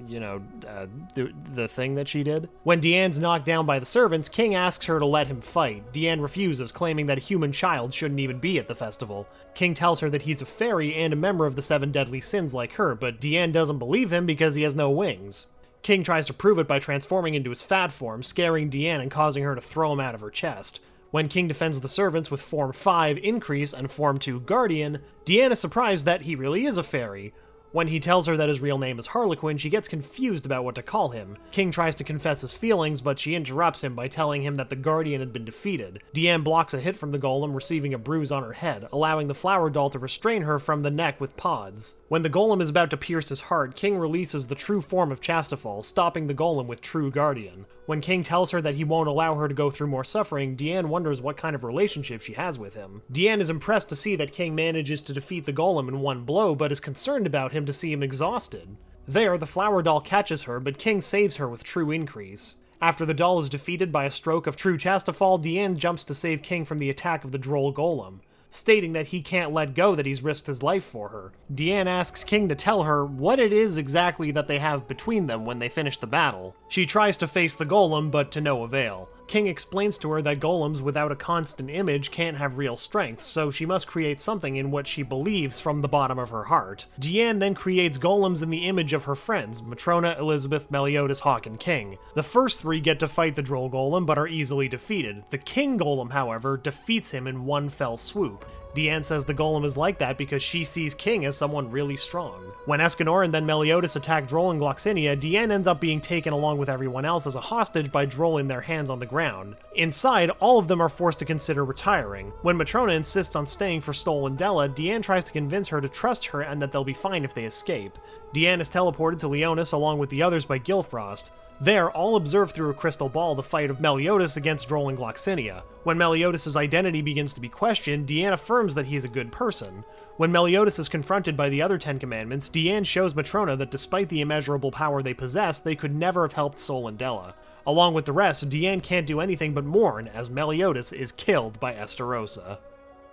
you know, uh, the, the thing that she did. When Diane's knocked down by the servants, King asks her to let him fight. Diane refuses, claiming that a human child shouldn't even be at the festival. King tells her that he's a fairy and a member of the Seven Deadly Sins like her, but Diane doesn't believe him because he has no wings. King tries to prove it by transforming into his fat form, scaring Diane and causing her to throw him out of her chest. When King defends the servants with Form five Increase and Form two Guardian, Diane is surprised that he really is a fairy. When he tells her that his real name is Harlequin, she gets confused about what to call him. King tries to confess his feelings, but she interrupts him by telling him that the Guardian had been defeated. Diane blocks a hit from the Golem, receiving a bruise on her head, allowing the Flower Doll to restrain her from the neck with pods. When the Golem is about to pierce his heart, King releases the true form of Chastiefol, stopping the Golem with True Guardian. When King tells her that he won't allow her to go through more suffering, Diane wonders what kind of relationship she has with him. Diane is impressed to see that King manages to defeat the Golem in one blow, but is concerned about him to see him exhausted. There, the Flower Doll catches her, but King saves her with True Increase. After the doll is defeated by a stroke of True Chastiefol, Diane jumps to save King from the attack of the Drole Golem, stating that he can't let go that he's risked his life for her. Diane asks King to tell her what it is exactly that they have between them when they finish the battle. She tries to face the Golem, but to no avail. King explains to her that golems without a constant image can't have real strength, so she must create something in what she believes from the bottom of her heart. Diane then creates golems in the image of her friends, Matrona, Elizabeth, Meliodas, Hawk, and King. The first three get to fight the Drole Golem, but are easily defeated. The King Golem, however, defeats him in one fell swoop. Diane says the Golem is like that because she sees King as someone really strong. When Escanor and then Meliodas attack Drole and Gloxinia, Diane ends up being taken along with everyone else as a hostage by Drole in their hands on the ground. Inside, all of them are forced to consider retiring. When Matrona insists on staying for Sol and Della, Diane tries to convince her to trust her and that they'll be fine if they escape. Diane is teleported to Leonis along with the others by Gilfrost. There, all observe through a crystal ball the fight of Meliodas against Drole and Gloxinia. When Meliodas' identity begins to be questioned, Diane affirms that he is a good person. When Meliodas is confronted by the other Ten Commandments, Diane shows Matrona that despite the immeasurable power they possess, they could never have helped Sol and Della. Along with the rest, Diane can't do anything but mourn as Meliodas is killed by Estarossa.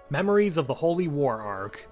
Memories of the Holy War Arc.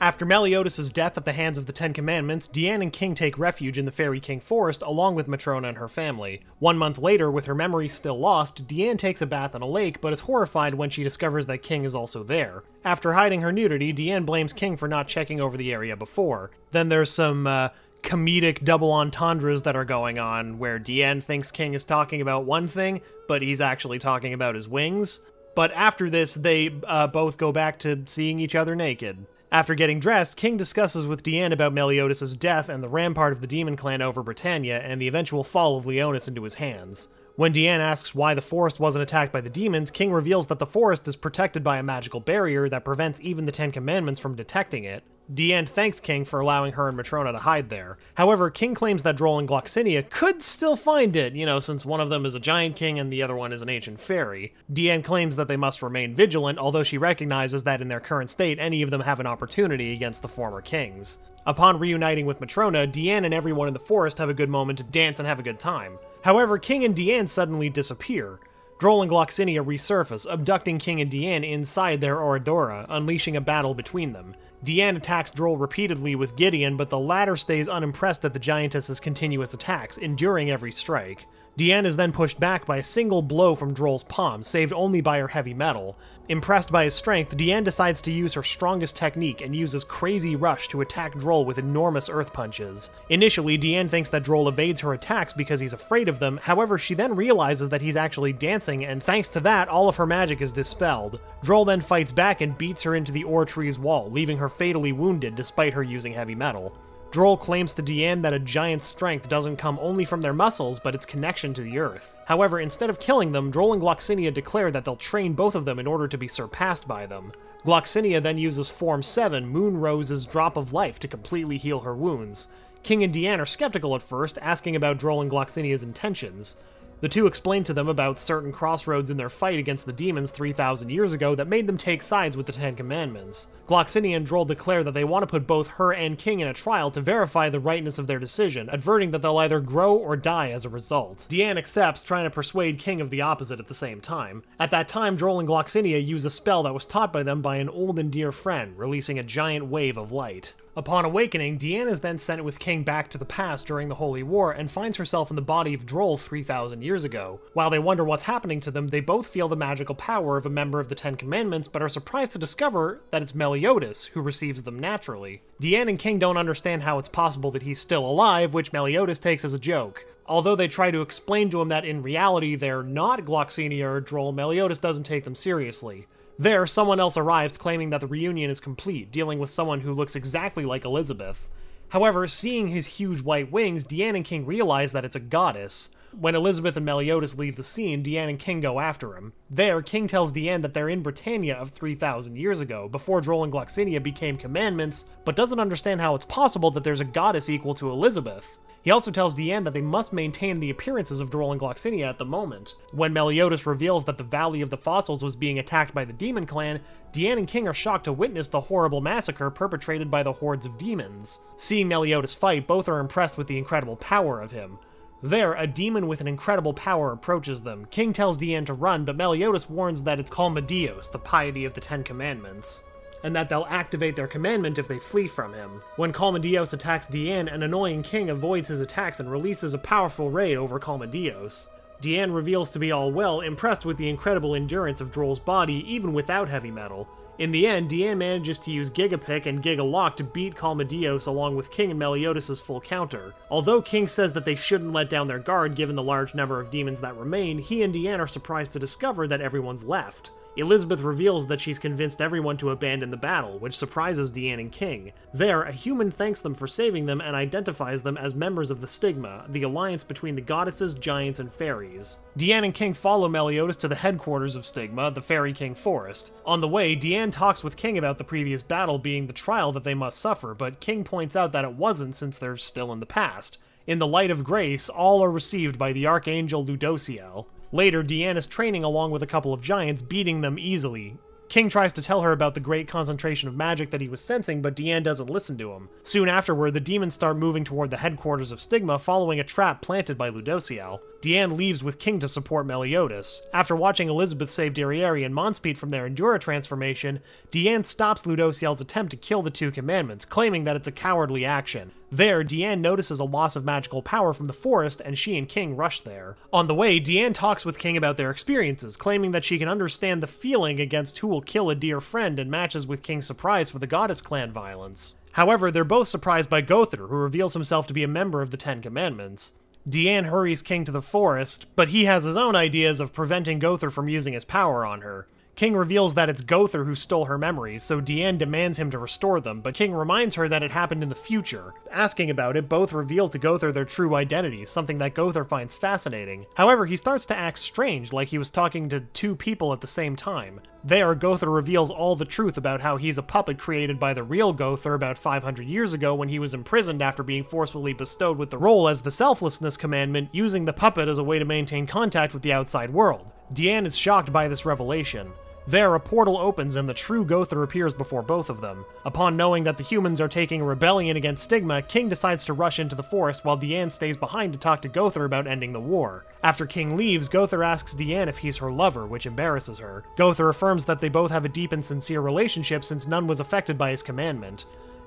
After Meliodas' death at the hands of the Ten Commandments, Diane and King take refuge in the Fairy King Forest along with Matrona and her family. One month later, with her memory still lost, Diane takes a bath in a lake but is horrified when she discovers that King is also there. After hiding her nudity, Diane blames King for not checking over the area before. Then there's some, uh, comedic double entendres that are going on, where Diane thinks King is talking about one thing, but he's actually talking about his wings. But after this, they uh, both go back to seeing each other naked. After getting dressed, King discusses with Diane about Meliodas' death and the rampart of the Demon Clan over Britannia and the eventual fall of Leonis into his hands. When Diane asks why the forest wasn't attacked by the demons, King reveals that the forest is protected by a magical barrier that prevents even the Ten Commandments from detecting it. Diane thanks King for allowing her and Matrona to hide there. However, King claims that Drole and Gloxinia could still find it, you know, since one of them is a giant king and the other one is an ancient fairy. Diane claims that they must remain vigilant, although she recognizes that in their current state, any of them have an opportunity against the former kings. Upon reuniting with Matrona, Diane and everyone in the forest have a good moment to dance and have a good time. However, King and Diane suddenly disappear. Drole and Gloxinia resurface, abducting King and Diane inside their Oradora, unleashing a battle between them. Diane attacks Drole repeatedly with Gideon, but the latter stays unimpressed at the giantess's continuous attacks, enduring every strike. Diane is then pushed back by a single blow from Drole's palm, saved only by her heavy metal. Impressed by his strength, Diane decides to use her strongest technique and uses Crazy Rush to attack Drole with enormous earth punches. Initially, Diane thinks that Drole evades her attacks because he's afraid of them, however she then realizes that he's actually dancing, and thanks to that, all of her magic is dispelled. Drole then fights back and beats her into the Or Tree's wall, leaving her fatally wounded despite her using heavy metal. Drole claims to Diane that a giant's strength doesn't come only from their muscles, but its connection to the earth. However, instead of killing them, Drole and Gloxinia declare that they'll train both of them in order to be surpassed by them. Gloxinia then uses Form seven, Moon Rose's Drop of Life, to completely heal her wounds. King and Diane are skeptical at first, asking about Drole and Gloxinia's intentions. The two explain to them about certain crossroads in their fight against the demons three thousand years ago that made them take sides with the Ten Commandments. Gloxinia and Drole declare that they want to put both her and King in a trial to verify the rightness of their decision, adverting that they'll either grow or die as a result. Diane accepts, trying to persuade King of the opposite at the same time. At that time, Drole and Gloxinia use a spell that was taught by them by an old and dear friend, releasing a giant wave of light. Upon awakening, Diane is then sent with King back to the past during the Holy War and finds herself in the body of Drole three thousand years ago. While they wonder what's happening to them, they both feel the magical power of a member of the Ten Commandments, but are surprised to discover that it's Meliodas, who receives them naturally. Diane and King don't understand how it's possible that he's still alive, which Meliodas takes as a joke. Although they try to explain to him that in reality they're not Gloxinia or Drole, Meliodas doesn't take them seriously. There, someone else arrives claiming that the reunion is complete, dealing with someone who looks exactly like Elizabeth. However, seeing his huge white wings, Diane and King realize that it's a goddess. When Elizabeth and Meliodas leave the scene, Diane and King go after him. There, King tells Diane that they're in Britannia of three thousand years ago, before Drole and Gloxinia became commandments, but doesn't understand how it's possible that there's a goddess equal to Elizabeth. He also tells Diane that they must maintain the appearances of Drole and Gloxinia at the moment. When Meliodas reveals that the Valley of the Fossils was being attacked by the Demon Clan, Diane and King are shocked to witness the horrible massacre perpetrated by the hordes of demons. Seeing Meliodas fight, both are impressed with the incredible power of him. There, a demon with an incredible power approaches them. King tells Diane to run, but Meliodas warns that it's called Maldios, the piety of the Ten Commandments, and that they'll activate their commandment if they flee from him. When Kalmadios attacks Diane, an annoying King avoids his attacks and releases a powerful raid over Kalmadios. Diane reveals to be all well, impressed with the incredible endurance of Drole's body even without heavy metal. In the end, Diane manages to use Gigapick and Gigalock to beat Kalmadios along with King and Meliodas' full counter. Although King says that they shouldn't let down their guard given the large number of demons that remain, he and Diane are surprised to discover that everyone's left. Elizabeth reveals that she's convinced everyone to abandon the battle, which surprises Diane and King. There, a human thanks them for saving them and identifies them as members of the Stigma, the alliance between the goddesses, giants, and fairies. Diane and King follow Meliodas to the headquarters of Stigma, the Fairy King Forest. On the way, Diane talks with King about the previous battle being the trial that they must suffer, but King points out that it wasn't since they're still in the past. In the light of grace, all are received by the Archangel Ludociel. Later, Diane is training along with a couple of giants, beating them easily. King tries to tell her about the great concentration of magic that he was sensing, but Diane doesn't listen to him. Soon afterward, the demons start moving toward the headquarters of Stigma, following a trap planted by Ludociel. Diane leaves with King to support Meliodas. After watching Elizabeth save Deirieri and Monspeed from their Endura transformation, Diane stops Ludosiel's attempt to kill the Two Commandments, claiming that it's a cowardly action. There, Diane notices a loss of magical power from the forest, and she and King rush there. On the way, Diane talks with King about their experiences, claiming that she can understand the feeling against who will kill a dear friend and matches with King's surprise for the Goddess Clan violence. However, they're both surprised by Gowther, who reveals himself to be a member of the Ten Commandments. Diane hurries King to the forest, but he has his own ideas of preventing Gowther from using his power on her. King reveals that it's Gowther who stole her memories, so Diane demands him to restore them, but King reminds her that it happened in the future. Asking about it, both reveal to Gowther their true identities, something that Gowther finds fascinating. However, he starts to act strange, like he was talking to two people at the same time. There, Gowther reveals all the truth about how he's a puppet created by the real Gowther about five hundred years ago when he was imprisoned after being forcefully bestowed with the role as the Selflessness Commandment, using the puppet as a way to maintain contact with the outside world. Diane is shocked by this revelation. There, a portal opens and the true Gowther appears before both of them. Upon knowing that the humans are taking a rebellion against Stigma, King decides to rush into the forest while Diane stays behind to talk to Gowther about ending the war. After King leaves, Gowther asks Diane if he's her lover, which embarrasses her. Gowther affirms that they both have a deep and sincere relationship since none was affected by his commandment.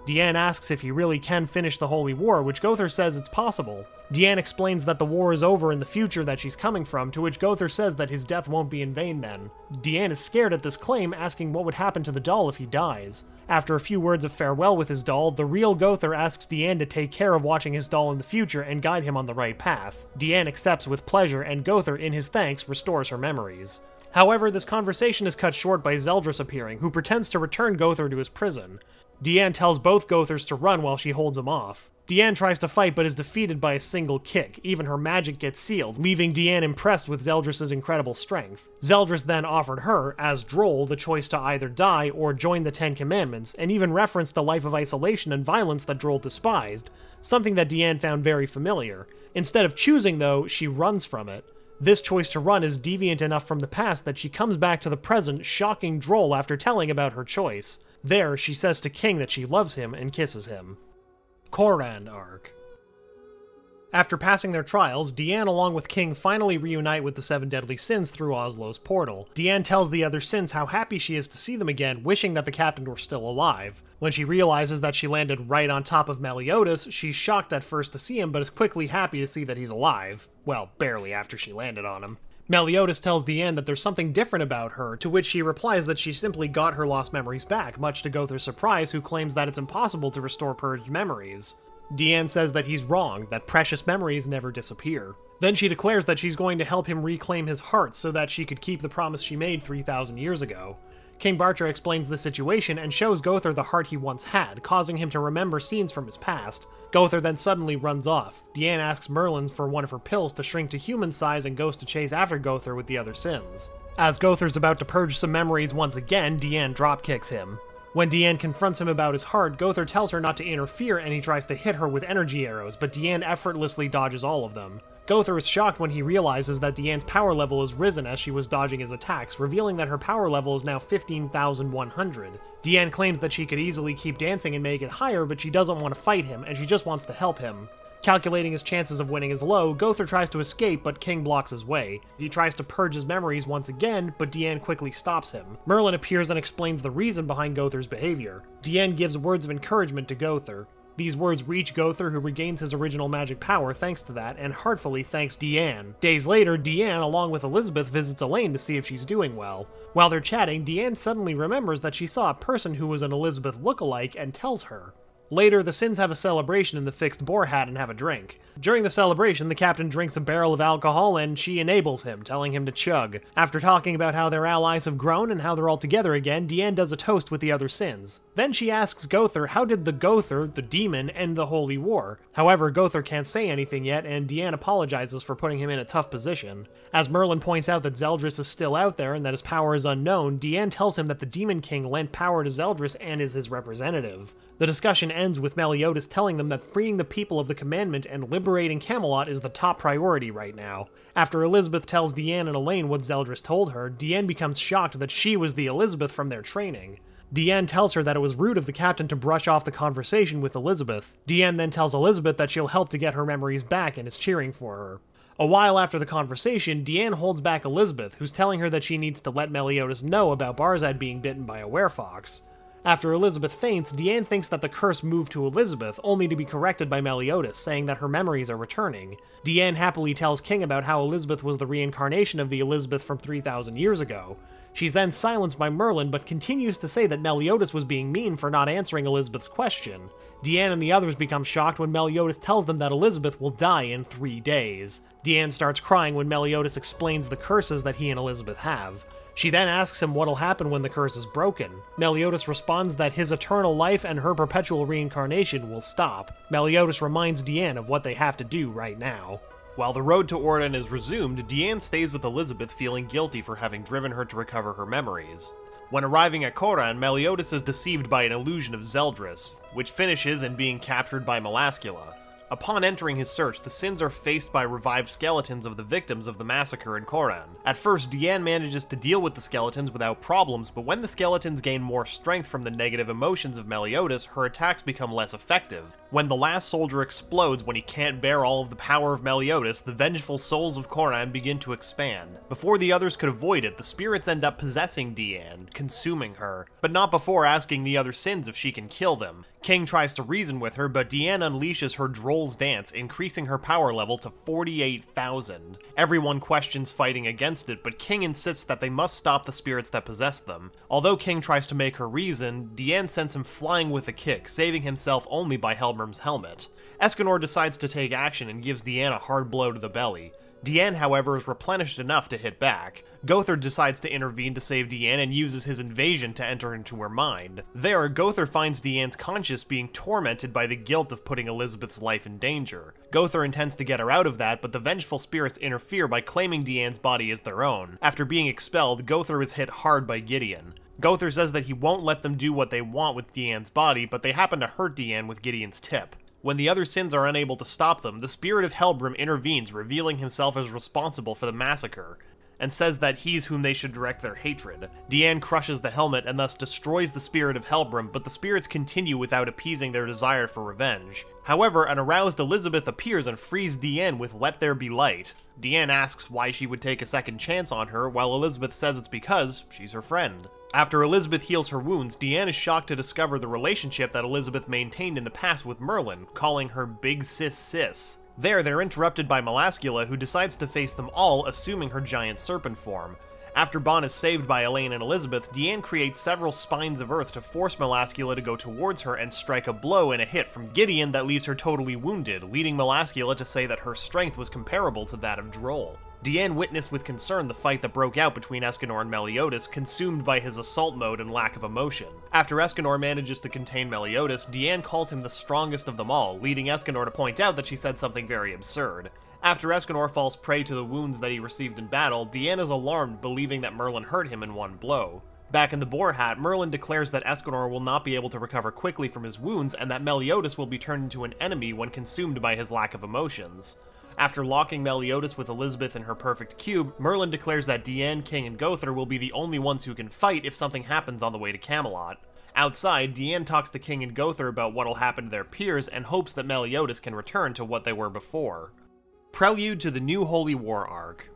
Diane asks if he really can finish the Holy War, which Gowther says it's possible. Diane explains that the war is over in the future that she's coming from, to which Gowther says that his death won't be in vain then. Diane is scared at this claim, asking what would happen to the doll if he dies. After a few words of farewell with his doll, the real Gowther asks Diane to take care of watching his doll in the future and guide him on the right path. Diane accepts with pleasure, and Gowther, in his thanks, restores her memories. However, this conversation is cut short by Zeldris appearing, who pretends to return Gowther to his prison. Diane tells both Gowthers to run while she holds him off. Diane tries to fight but is defeated by a single kick. Even her magic gets sealed, leaving Diane impressed with Zeldris' incredible strength. Zeldris then offered her, as Drole, the choice to either die or join the Ten Commandments, and even referenced the life of isolation and violence that Drole despised, something that Diane found very familiar. Instead of choosing, though, she runs from it. This choice to run is deviant enough from the past that she comes back to the present, shocking Drole after telling about her choice. There, she says to King that she loves him and kisses him. Koran arc. After passing their trials, Diane along with King finally reunite with the Seven Deadly Sins through Oslo's portal. Diane tells the other Sins how happy she is to see them again, wishing that the captain were still alive. When she realizes that she landed right on top of Meliodas, she's shocked at first to see him, but is quickly happy to see that he's alive. Well, barely after she landed on him. Meliodas tells Diane that there's something different about her, to which she replies that she simply got her lost memories back, much to Gowther's surprise, who claims that it's impossible to restore purged memories. Diane says that he's wrong, that precious memories never disappear. Then she declares that she's going to help him reclaim his heart so that she could keep the promise she made three thousand years ago. King Bartra explains the situation and shows Gowther the heart he once had, causing him to remember scenes from his past. Gowther then suddenly runs off. Diane asks Merlin for one of her pills to shrink to human size and goes to chase after Gowther with the other Sins. As Gowther's about to purge some memories once again, Diane dropkicks him. When Diane confronts him about his heart, Gowther tells her not to interfere and he tries to hit her with energy arrows, but Diane effortlessly dodges all of them. Gowther is shocked when he realizes that Diane's power level has risen as she was dodging his attacks, revealing that her power level is now fifteen thousand one hundred. Diane claims that she could easily keep dancing and make it higher, but she doesn't want to fight him, and she just wants to help him. Calculating his chances of winning is low, Gowther tries to escape, but King blocks his way. He tries to purge his memories once again, but Diane quickly stops him. Merlin appears and explains the reason behind Gowther's behavior. Diane gives words of encouragement to Gowther. These words reach Gowther, who regains his original magic power thanks to that, and heartfully thanks Diane. Days later, Diane, along with Elizabeth, visits Elaine to see if she's doing well. While they're chatting, Diane suddenly remembers that she saw a person who was an Elizabeth lookalike and tells her. Later, the Sins have a celebration in the fixed Boar Hat and have a drink. During the celebration, the captain drinks a barrel of alcohol and she enables him, telling him to chug. After talking about how their allies have grown and how they're all together again, Diane does a toast with the other Sins. Then she asks Gowther how did the Gowther, the demon, end the Holy War. However, Gowther can't say anything yet, and Diane apologizes for putting him in a tough position. As Merlin points out that Zeldris is still out there and that his power is unknown, Diane tells him that the Demon King lent power to Zeldris and is his representative. The discussion ends with Meliodas telling them that freeing the people of the commandment and liberating Camelot is the top priority right now. After Elizabeth tells Diane and Elaine what Zeldris told her, Diane becomes shocked that she was the Elizabeth from their training. Diane tells her that it was rude of the captain to brush off the conversation with Elizabeth. Diane then tells Elizabeth that she'll help to get her memories back and is cheering for her. A while after the conversation, Diane holds back Elizabeth, who's telling her that she needs to let Meliodas know about Barzad being bitten by a werefox. After Elizabeth faints, Diane thinks that the curse moved to Elizabeth, only to be corrected by Meliodas, saying that her memories are returning. Diane happily tells King about how Elizabeth was the reincarnation of the Elizabeth from three thousand years ago. She's then silenced by Merlin, but continues to say that Meliodas was being mean for not answering Elizabeth's question. Diane and the others become shocked when Meliodas tells them that Elizabeth will die in three days. Diane starts crying when Meliodas explains the curses that he and Elizabeth have. She then asks him what'll happen when the curse is broken. Meliodas responds that his eternal life and her perpetual reincarnation will stop. Meliodas reminds Diane of what they have to do right now. While the road to Ordan is resumed, Diane stays with Elizabeth, feeling guilty for having driven her to recover her memories. When arriving at Korran, Meliodas is deceived by an illusion of Zeldris, which finishes in being captured by Melascula. Upon entering his search, the Sins are faced by revived skeletons of the victims of the massacre in Korran. At first, Diane manages to deal with the skeletons without problems, but when the skeletons gain more strength from the negative emotions of Meliodas, her attacks become less effective. When the last soldier explodes when he can't bear all of the power of Meliodas, the vengeful souls of Korran begin to expand. Before the others could avoid it, the spirits end up possessing Diane, consuming her, but not before asking the other Sins if she can kill them. King tries to reason with her, but Diane unleashes her Drole's Dance, increasing her power level to forty-eight thousand. Everyone questions fighting against it, but King insists that they must stop the spirits that possess them. Although King tries to make her reason, Diane sends him flying with a kick, saving himself only by Helbram's helmet. Escanor decides to take action and gives Diane a hard blow to the belly. Diane, however, is replenished enough to hit back. Gowther decides to intervene to save Diane and uses his invasion to enter into her mind. There, Gowther finds Diane's conscience being tormented by the guilt of putting Elizabeth's life in danger. Gowther intends to get her out of that, but the vengeful spirits interfere by claiming Diane's body as their own. After being expelled, Gowther is hit hard by Gideon. Gowther says that he won't let them do what they want with Diane's body, but they happen to hurt Diane with Gideon's tip. When the other Sins are unable to stop them, the spirit of Helbram intervenes, revealing himself as responsible for the massacre, and says that he's whom they should direct their hatred. Diane crushes the helmet and thus destroys the spirit of Helbram, but the spirits continue without appeasing their desire for revenge. However, an aroused Elizabeth appears and frees Diane with "Let There Be Light." Diane asks why she would take a second chance on her, while Elizabeth says it's because she's her friend. After Elizabeth heals her wounds, Diane is shocked to discover the relationship that Elizabeth maintained in the past with Merlin, calling her Big Sis Sis. There, they're interrupted by Melascula, who decides to face them all, assuming her giant serpent form. After Bon is saved by Elaine and Elizabeth, Diane creates several spines of earth to force Melascula to go towards her and strike a blow in a hit from Gideon that leaves her totally wounded, leading Melascula to say that her strength was comparable to that of Drole. Diane witnessed with concern the fight that broke out between Escanor and Meliodas, consumed by his assault mode and lack of emotion. After Escanor manages to contain Meliodas, Diane calls him the strongest of them all, leading Escanor to point out that she said something very absurd. After Escanor falls prey to the wounds that he received in battle, Diane is alarmed, believing that Merlin hurt him in one blow. Back in the Boar Hat, Merlin declares that Escanor will not be able to recover quickly from his wounds and that Meliodas will be turned into an enemy when consumed by his lack of emotions. After locking Meliodas with Elizabeth in her perfect cube, Merlin declares that Diane, King, and Gowther will be the only ones who can fight if something happens on the way to Camelot. Outside, Diane talks to King and Gowther about what'll happen to their peers and hopes that Meliodas can return to what they were before. Prelude to the New Holy War arc.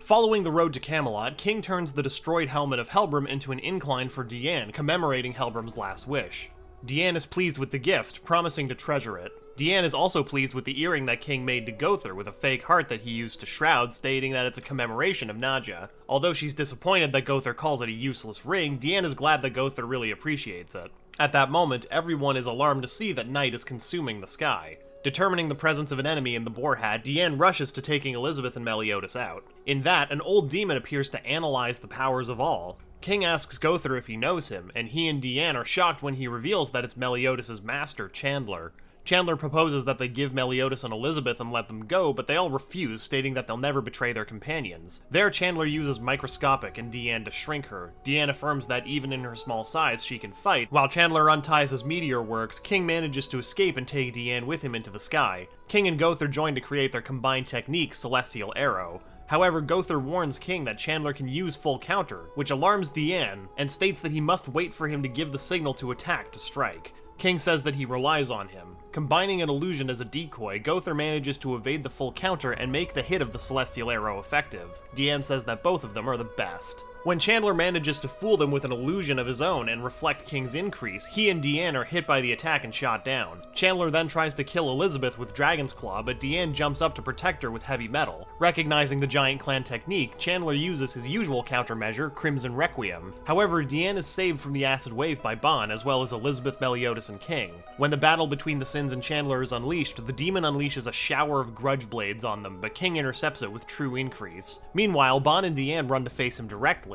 Following the road to Camelot, King turns the destroyed helmet of Helbram into an incline for Diane, commemorating Helbram's last wish. Diane is pleased with the gift, promising to treasure it. Diane is also pleased with the earring that King made to Gowther with a fake heart that he used to shroud, stating that it's a commemoration of Nadja. Although she's disappointed that Gowther calls it a useless ring, Diane is glad that Gowther really appreciates it. At that moment, everyone is alarmed to see that night is consuming the sky. Determining the presence of an enemy in the Boar Hat, Diane rushes to taking Elizabeth and Meliodas out. In that, an old demon appears to analyze the powers of all. King asks Gowther if he knows him, and he and Diane are shocked when he reveals that it's Meliodas' master, Chandler. Chandler proposes that they give Meliodas and Elizabeth and let them go, but they all refuse, stating that they'll never betray their companions. There, Chandler uses Microscopic and Diane to shrink her. Diane affirms that even in her small size, she can fight. While Chandler unties his meteor works, King manages to escape and take Diane with him into the sky. King and Gowther join to create their combined technique, Celestial Arrow. However, Gowther warns King that Chandler can use full counter, which alarms Diane, and states that he must wait for him to give the signal to attack to strike. King says that he relies on him. Combining an illusion as a decoy, Gowther manages to evade the full counter and make the hit of the Celestial Arrow effective. Diane says that both of them are the best. When Chandler manages to fool them with an illusion of his own and reflect King's increase, he and Diane are hit by the attack and shot down. Chandler then tries to kill Elizabeth with Dragon's Claw, but Diane jumps up to protect her with heavy metal. Recognizing the Giant Clan technique, Chandler uses his usual countermeasure, Crimson Requiem. However, Diane is saved from the acid wave by Bon, as well as Elizabeth, Meliodas, and King. When the battle between the Sins and Chandler is unleashed, the demon unleashes a shower of grudge blades on them, but King intercepts it with True Increase. Meanwhile, Bon and Diane run to face him directly.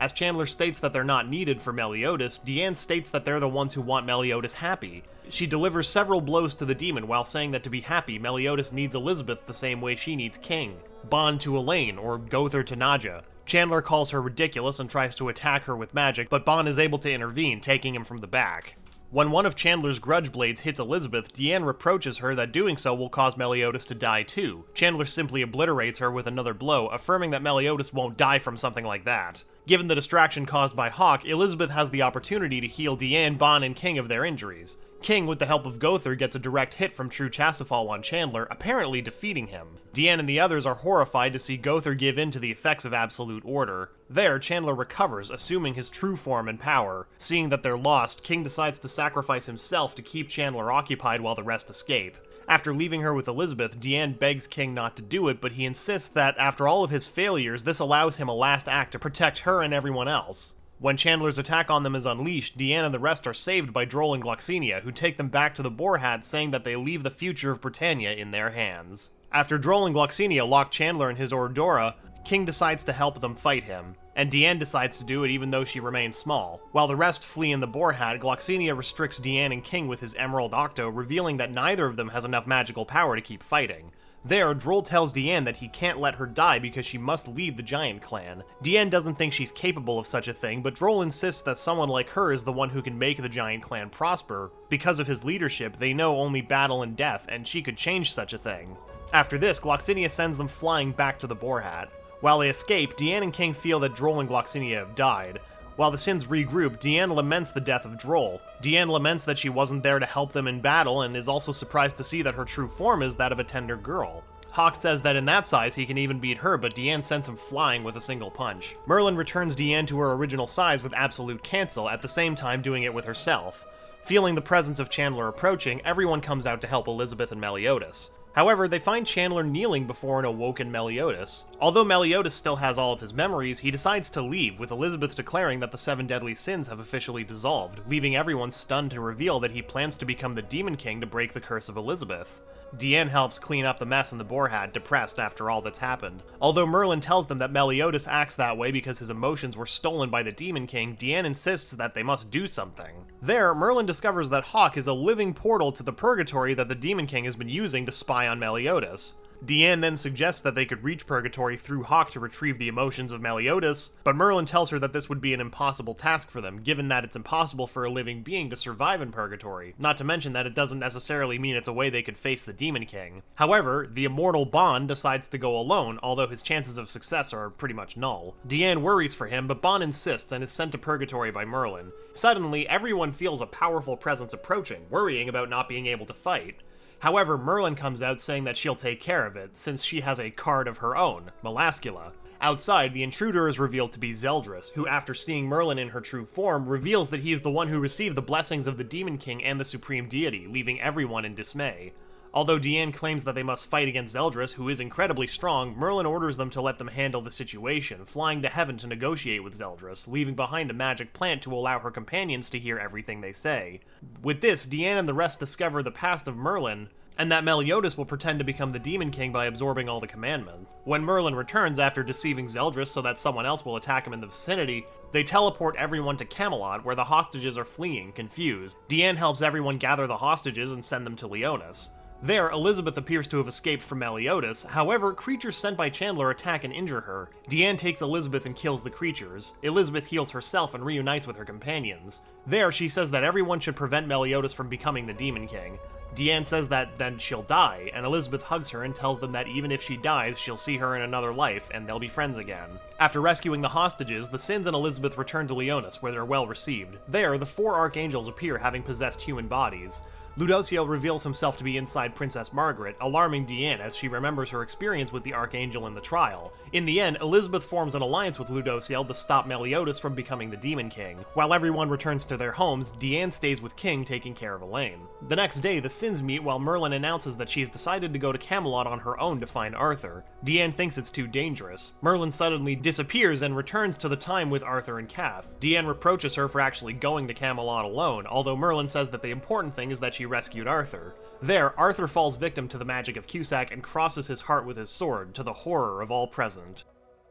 As Chandler states that they're not needed for Meliodas, Diane states that they're the ones who want Meliodas happy. She delivers several blows to the demon while saying that to be happy, Meliodas needs Elizabeth the same way she needs King. Bond to Elaine, or Gowther to Nadja. Chandler calls her ridiculous and tries to attack her with magic, but Bond is able to intervene, taking him from the back. When one of Chandler's grudge blades hits Elizabeth, Diane reproaches her that doing so will cause Meliodas to die too. Chandler simply obliterates her with another blow, affirming that Meliodas won't die from something like that. Given the distraction caused by Hawk, Elizabeth has the opportunity to heal Diane, Bon, and King of their injuries. King, with the help of Gowther, gets a direct hit from True Chastiefol on Chandler, apparently defeating him. Diane and the others are horrified to see Gowther give in to the effects of Absolute Order. There, Chandler recovers, assuming his true form and power. Seeing that they're lost, King decides to sacrifice himself to keep Chandler occupied while the rest escape. After leaving her with Elizabeth, Diane begs King not to do it, but he insists that, after all of his failures, this allows him a last act to protect her and everyone else. When Chandler's attack on them is unleashed, Diane and the rest are saved by Drole and Gloxinia, who take them back to the Boar Hat, saying that they leave the future of Britannia in their hands. After Drole and Gloxinia lock Chandler in his Ordora, King decides to help them fight him, and Diane decides to do it even though she remains small. While the rest flee in the Boar Hat, Gloxinia restricts Diane and King with his Emerald Octo, revealing that neither of them has enough magical power to keep fighting. There, Drole tells Diane that he can't let her die because she must lead the Giant Clan. Diane doesn't think she's capable of such a thing, but Drole insists that someone like her is the one who can make the Giant Clan prosper. Because of his leadership, they know only battle and death, and she could change such a thing. After this, Gloxinia sends them flying back to the Boar Hat. While they escape, Diane and King feel that Drole and Gloxinia have died. While the Sins regroup, Diane laments the death of Drole. Diane laments that she wasn't there to help them in battle, and is also surprised to see that her true form is that of a tender girl. Hawk says that in that size he can even beat her, but Diane sends him flying with a single punch. Merlin returns Diane to her original size with Absolute Cancel, at the same time doing it with herself. Feeling the presence of Chandler approaching, everyone comes out to help Elizabeth and Meliodas. However, they find Chandler kneeling before an awoken Meliodas. Although Meliodas still has all of his memories, he decides to leave, with Elizabeth declaring that the Seven Deadly Sins have officially dissolved, leaving everyone stunned to reveal that he plans to become the Demon King to break the curse of Elizabeth. Diane helps clean up the mess in the Boar Hat, depressed after all that's happened. Although Merlin tells them that Meliodas acts that way because his emotions were stolen by the Demon King, Diane insists that they must do something. There, Merlin discovers that Hawk is a living portal to the Purgatory that the Demon King has been using to spy on Meliodas. Diane then suggests that they could reach Purgatory through Hawk to retrieve the emotions of Meliodas, but Merlin tells her that this would be an impossible task for them, given that it's impossible for a living being to survive in Purgatory, not to mention that it doesn't necessarily mean it's a way they could face the Demon King. However, the immortal Bon decides to go alone, although his chances of success are pretty much null. Diane worries for him, but Bon insists and is sent to Purgatory by Merlin. Suddenly, everyone feels a powerful presence approaching, worrying about not being able to fight. However, Merlin comes out saying that she'll take care of it, since she has a card of her own, Melascula. Outside, the intruder is revealed to be Zeldris, who, after seeing Merlin in her true form, reveals that he is the one who received the blessings of the Demon King and the Supreme Deity, leaving everyone in dismay. Although Diane claims that they must fight against Zeldris, who is incredibly strong, Merlin orders them to let them handle the situation, flying to heaven to negotiate with Zeldris, leaving behind a magic plant to allow her companions to hear everything they say. With this, Diane and the rest discover the past of Merlin, and that Meliodas will pretend to become the Demon King by absorbing all the commandments. When Merlin returns after deceiving Zeldris so that someone else will attack him in the vicinity, they teleport everyone to Camelot, where the hostages are fleeing, confused. Diane helps everyone gather the hostages and send them to Leonis. There, Elizabeth appears to have escaped from Meliodas, however, creatures sent by Chandler attack and injure her. Diane takes Elizabeth and kills the creatures. Elizabeth heals herself and reunites with her companions. There, she says that everyone should prevent Meliodas from becoming the Demon King. Diane says that then she'll die, and Elizabeth hugs her and tells them that even if she dies, she'll see her in another life, and they'll be friends again. After rescuing the hostages, the Sins and Elizabeth return to Leonis, where they're well received. There, the four archangels appear, having possessed human bodies. Ludocio reveals himself to be inside Princess Margaret, alarming Diane as she remembers her experience with the Archangel in the trial. In the end, Elizabeth forms an alliance with Ludocio to stop Meliodas from becoming the Demon King. While everyone returns to their homes, Diane stays with King taking care of Elaine. The next day, the Sins meet while Merlin announces that she's decided to go to Camelot on her own to find Arthur. Diane thinks it's too dangerous. Merlin suddenly disappears and returns to the time with Arthur and Cath. Diane reproaches her for actually going to Camelot alone, although Merlin says that the important thing is that she rescued Arthur. There, Arthur falls victim to the magic of Cusack and crosses his heart with his sword, to the horror of all present.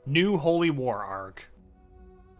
New Holy War Arc.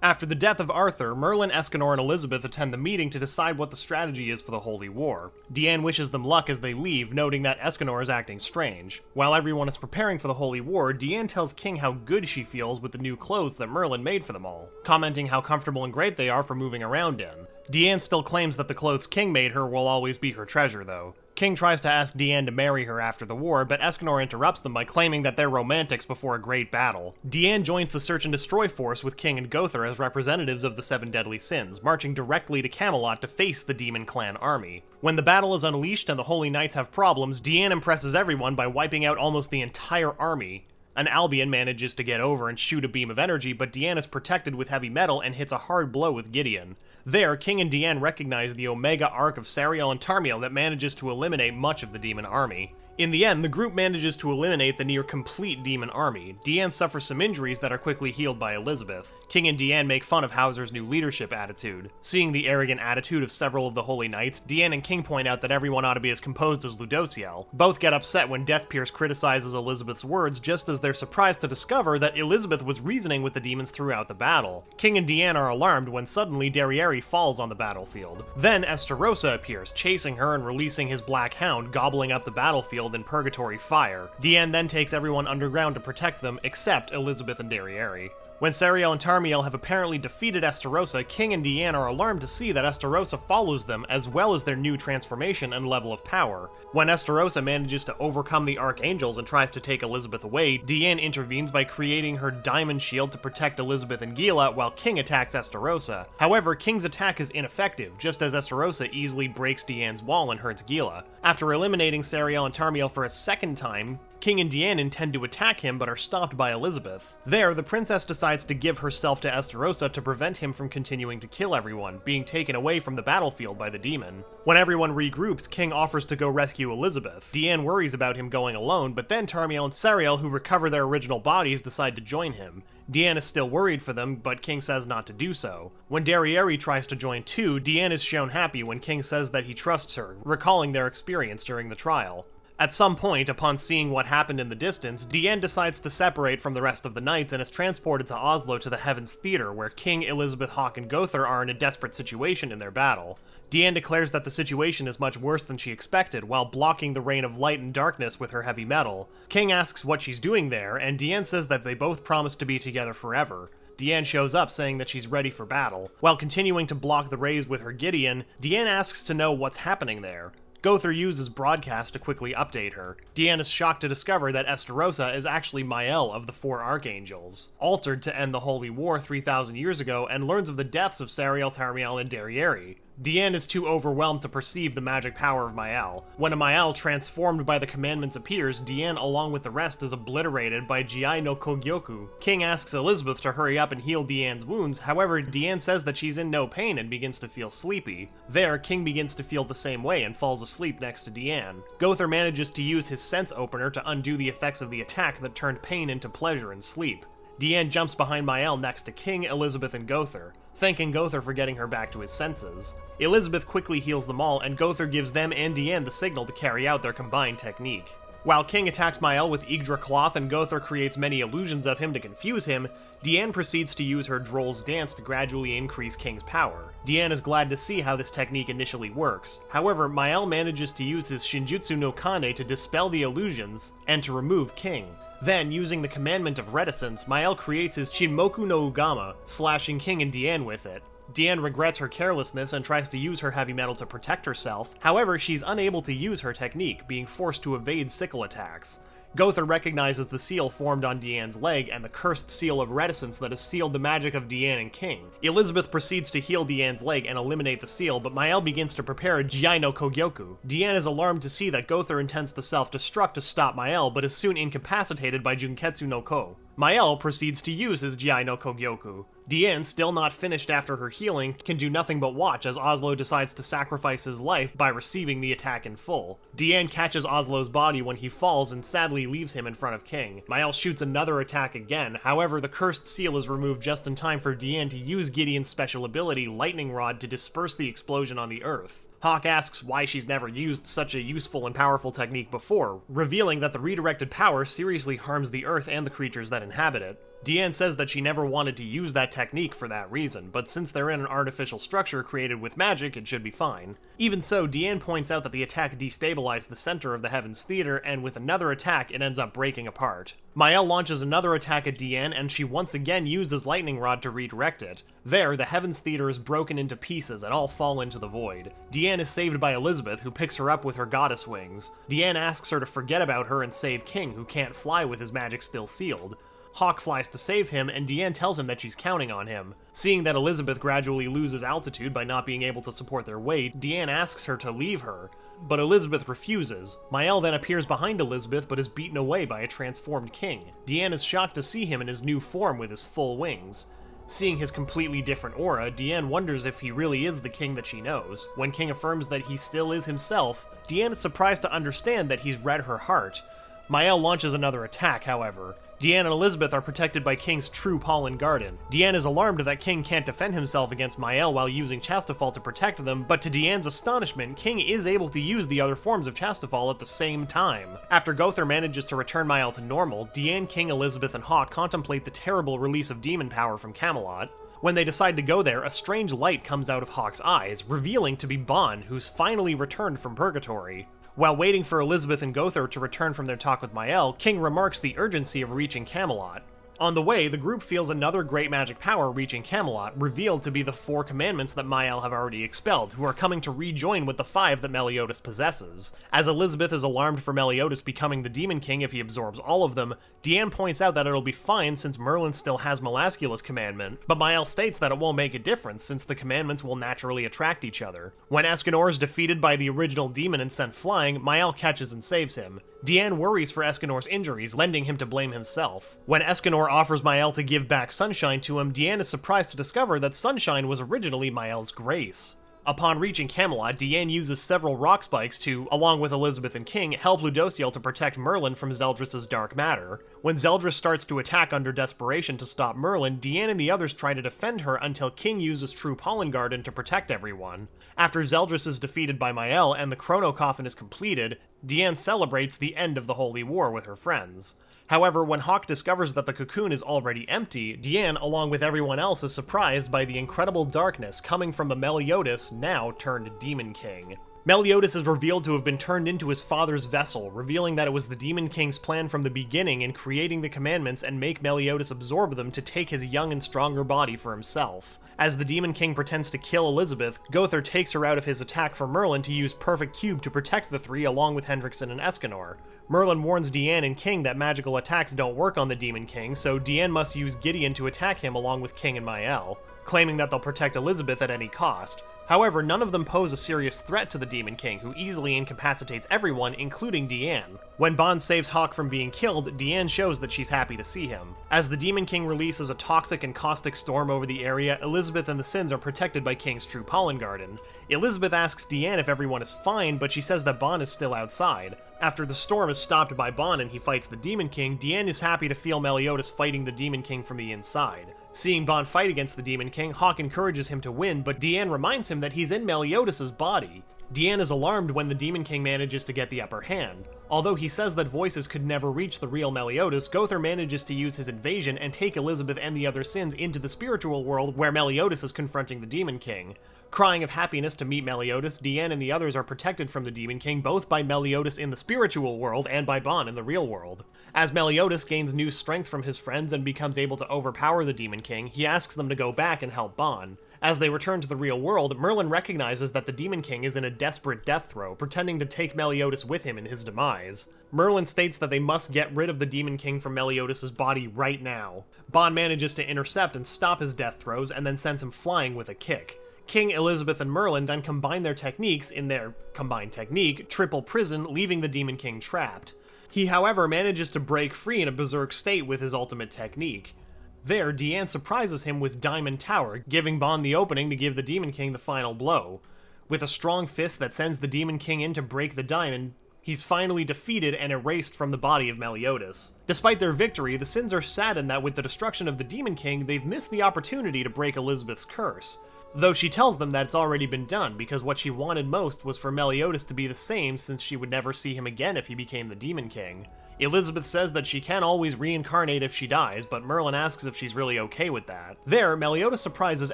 After the death of Arthur, Merlin, Escanor, and Elizabeth attend the meeting to decide what the strategy is for the Holy War. Diane wishes them luck as they leave, noting that Escanor is acting strange. While everyone is preparing for the Holy War, Diane tells King how good she feels with the new clothes that Merlin made for them all, commenting how comfortable and great they are for moving around in. Diane still claims that the clothes King made her will always be her treasure, though. King tries to ask Diane to marry her after the war, but Escanor interrupts them by claiming that they're romantics before a great battle. Diane joins the Search and Destroy force with King and Gowther as representatives of the Seven Deadly Sins, marching directly to Camelot to face the Demon Clan army. When the battle is unleashed and the Holy Knights have problems, Diane impresses everyone by wiping out almost the entire army. An Albion manages to get over and shoot a beam of energy, but Diane is protected with heavy metal and hits a hard blow with Gideon. There, King and Diane recognize the Omega Arc of Sariel and Tarmiel that manages to eliminate much of the demon army. In the end, the group manages to eliminate the near-complete demon army. Diane suffers some injuries that are quickly healed by Elizabeth. King and Diane make fun of Howzer's new leadership attitude. Seeing the arrogant attitude of several of the Holy Knights, Diane and King point out that everyone ought to be as composed as Ludocio. Both get upset when Death Pierce criticizes Elizabeth's words, just as they're surprised to discover that Elizabeth was reasoning with the demons throughout the battle. King and Diane are alarmed when suddenly Derriere falls on the battlefield. Then Estarossa appears, chasing her and releasing his black hound, gobbling up the battlefield in Purgatory Fire. Diane then takes everyone underground to protect them, except Elizabeth and Derriere. When Sariel and Tarmiel have apparently defeated Estarossa, King and Diane are alarmed to see that Estarossa follows them, as well as their new transformation and level of power. When Estarossa manages to overcome the Archangels and tries to take Elizabeth away, Diane intervenes by creating her Diamond Shield to protect Elizabeth and Gila, while King attacks Estarossa. However, King's attack is ineffective, just as Estarossa easily breaks Diane's wall and hurts Gila. After eliminating Sariel and Tarmiel for a second time, King and Diane intend to attack him, but are stopped by Elizabeth. There, the princess decides to give herself to Estarossa to prevent him from continuing to kill everyone, being taken away from the battlefield by the demon. When everyone regroups, King offers to go rescue Elizabeth. Diane worries about him going alone, but then Tarmiel and Sariel, who recover their original bodies, decide to join him. Diane is still worried for them, but King says not to do so. When Derriere tries to join too, Diane is shown happy when King says that he trusts her, recalling their experience during the trial. At some point, upon seeing what happened in the distance, Diane decides to separate from the rest of the knights and is transported to Oslo to the Heaven's Theater, where King, Elizabeth, Hawk, and Gowther are in a desperate situation in their battle. Diane declares that the situation is much worse than she expected, while blocking the reign of light and darkness with her heavy metal. King asks what she's doing there, and Diane says that they both promised to be together forever. Diane shows up, saying that she's ready for battle. While continuing to block the rays with her Gideon, Diane asks to know what's happening there. Gowther uses broadcast to quickly update her. Diane is shocked to discover that Estarossa is actually Mael of the Four Archangels, altered to end the Holy War three thousand years ago, and learns of the deaths of Sariel, Tarmiel, and Derriere. Diane is too overwhelmed to perceive the magic power of Mael. When a Mael transformed by the commandments appears, Diane along with the rest is obliterated by Jiai no Kogyoku. King asks Elizabeth to hurry up and heal Diane's wounds, however Diane says that she's in no pain and begins to feel sleepy. There, King begins to feel the same way and falls asleep next to Diane. Gowther manages to use his sense opener to undo the effects of the attack that turned pain into pleasure and sleep. Diane jumps behind Mael next to King, Elizabeth, and Gowther, thanking Gowther for getting her back to his senses. Elizabeth quickly heals them all, and Gowther gives them and Diane the signal to carry out their combined technique. While King attacks Mael with Yggdrasil cloth and Gowther creates many illusions of him to confuse him, Diane proceeds to use her Drole's dance to gradually increase King's power. Diane is glad to see how this technique initially works. However, Mael manages to use his Shinjutsu no Kane to dispel the illusions and to remove King. Then, using the commandment of reticence, Mael creates his Shinmoku no Ugama, slashing King and Diane with it. Diane regrets her carelessness and tries to use her heavy metal to protect herself, however she's unable to use her technique, being forced to evade sickle attacks. Gowther recognizes the seal formed on Diane's leg and the cursed seal of reticence that has sealed the magic of Diane and King. Elizabeth proceeds to heal Diane's leg and eliminate the seal, but Mael begins to prepare a Jai no Kogyoku. Diane is alarmed to see that Gowther intends to self-destruct to stop Mael, but is soon incapacitated by Junketsu no Ko. Mael proceeds to use his Jai no Kogyoku. Diane, still not finished after her healing, can do nothing but watch as Oslo decides to sacrifice his life by receiving the attack in full. Diane catches Oslo's body when he falls and sadly leaves him in front of King. Mael shoots another attack again, however the cursed seal is removed just in time for Diane to use Gideon's special ability, Lightning Rod, to disperse the explosion on the earth. Hawk asks why she's never used such a useful and powerful technique before, revealing that the redirected power seriously harms the earth and the creatures that inhabit it. Diane says that she never wanted to use that technique for that reason, but since they're in an artificial structure created with magic, it should be fine. Even so, Diane points out that the attack destabilized the center of the Heaven's Theater, and with another attack, it ends up breaking apart. Mael launches another attack at Diane, and she once again uses Lightning Rod to redirect it. There, the Heaven's Theater is broken into pieces and all fall into the void. Diane is saved by Elizabeth, who picks her up with her goddess wings. Diane asks her to forget about her and save King, who can't fly with his magic still sealed. Hawk flies to save him, and Diane tells him that she's counting on him. Seeing that Elizabeth gradually loses altitude by not being able to support their weight, Diane asks her to leave her, but Elizabeth refuses. Mael then appears behind Elizabeth but is beaten away by a transformed King. Diane is shocked to see him in his new form with his full wings. Seeing his completely different aura, Diane wonders if he really is the King that she knows. When King affirms that he still is himself, Diane is surprised to understand that he's read her heart. Mael launches another attack, however. Diane and Elizabeth are protected by King's true pollen garden. Diane is alarmed that King can't defend himself against Mael while using Chastiefol to protect them, but to Diane's astonishment, King is able to use the other forms of Chastiefol at the same time. After Gowther manages to return Mael to normal, Diane, King, Elizabeth, and Hawk contemplate the terrible release of demon power from Camelot. When they decide to go there, a strange light comes out of Hawk's eyes, revealing to be Bon, who's finally returned from purgatory. While waiting for Elizabeth and Gowther to return from their talk with Mael, King remarks the urgency of reaching Camelot. On the way, the group feels another great magic power reaching Camelot, revealed to be the four commandments that Mael have already expelled, who are coming to rejoin with the five that Meliodas possesses. As Elizabeth is alarmed for Meliodas becoming the Demon King if he absorbs all of them, Diane points out that it'll be fine since Merlin still has Melascula's commandment, but Mael states that it won't make a difference since the commandments will naturally attract each other. When Escanor is defeated by the original demon and sent flying, Mael catches and saves him. Diane worries for Escanor's injuries, lending him to blame himself. When Escanor offers Mael to give back Sunshine to him, Diane is surprised to discover that Sunshine was originally Mael's grace. Upon reaching Camelot, Diane uses several rock spikes to, along with Elizabeth and King, help Ludociel to protect Merlin from Zeldris's dark matter. When Zeldris starts to attack under desperation to stop Merlin, Diane and the others try to defend her until King uses True Pollen Garden to protect everyone. After Zeldris is defeated by Mael and the Chrono Coffin is completed, Diane celebrates the end of the Holy War with her friends. However, when Hawk discovers that the cocoon is already empty, Diane, along with everyone else, is surprised by the incredible darkness coming from the Meliodas, now turned Demon King. Meliodas is revealed to have been turned into his father's vessel, revealing that it was the Demon King's plan from the beginning in creating the commandments and make Meliodas absorb them to take his young and stronger body for himself. As the Demon King pretends to kill Elizabeth, Gowther takes her out of his attack for Merlin to use Perfect Cube to protect the three along with Hendrickson and Escanor. Merlin warns Diane and King that magical attacks don't work on the Demon King, so Diane must use Gideon to attack him along with King and Mael, claiming that they'll protect Elizabeth at any cost. However, none of them pose a serious threat to the Demon King, who easily incapacitates everyone, including Diane. When Bon saves Hawk from being killed, Diane shows that she's happy to see him. As the Demon King releases a toxic and caustic storm over the area, Elizabeth and the Sins are protected by King's True Pollen Garden. Elizabeth asks Diane if everyone is fine, but she says that Bon is still outside. After the storm is stopped by Bon and he fights the Demon King, Diane is happy to feel Meliodas fighting the Demon King from the inside. Seeing Bon fight against the Demon King, Hawk encourages him to win, but Diane reminds him that he's in Meliodas' body. Diane is alarmed when the Demon King manages to get the upper hand. Although he says that voices could never reach the real Meliodas, Gowther manages to use his invasion and take Elizabeth and the other Sins into the spiritual world where Meliodas is confronting the Demon King. Crying of happiness to meet Meliodas, Diane and the others are protected from the Demon King both by Meliodas in the spiritual world and by Bon in the real world. As Meliodas gains new strength from his friends and becomes able to overpower the Demon King, he asks them to go back and help Bon. As they return to the real world, Merlin recognizes that the Demon King is in a desperate death throe, pretending to take Meliodas with him in his demise. Merlin states that they must get rid of the Demon King from Meliodas' body right now. Bon manages to intercept and stop his death throes, and then sends him flying with a kick. King, Elizabeth, and Merlin then combine their techniques in their combined technique, Triple Prison, leaving the Demon King trapped. He, however, manages to break free in a berserk state with his ultimate technique. There, Diane surprises him with Diamond Tower, giving Bon the opening to give the Demon King the final blow. With a strong fist that sends the Demon King in to break the diamond, he's finally defeated and erased from the body of Meliodas. Despite their victory, the Sins are saddened that with the destruction of the Demon King, they've missed the opportunity to break Elizabeth's curse. Though she tells them that it's already been done, because what she wanted most was for Meliodas to be the same, since she would never see him again if he became the Demon King. Elizabeth says that she can always reincarnate if she dies, but Merlin asks if she's really okay with that. There, Meliodas surprises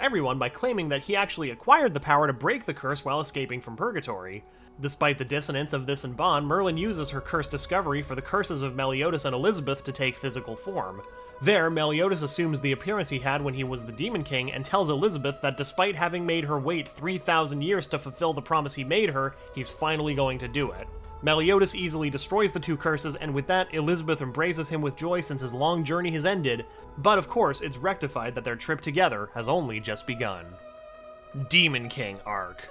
everyone by claiming that he actually acquired the power to break the curse while escaping from Purgatory. Despite the dissonance of this and Bon, Merlin uses her curse discovery for the curses of Meliodas and Elizabeth to take physical form. There, Meliodas assumes the appearance he had when he was the Demon King, and tells Elizabeth that despite having made her wait three thousand years to fulfill the promise he made her, he's finally going to do it. Meliodas easily destroys the two curses, and with that, Elizabeth embraces him with joy since his long journey has ended, but of course it's rectified that their trip together has only just begun. Demon King Arc.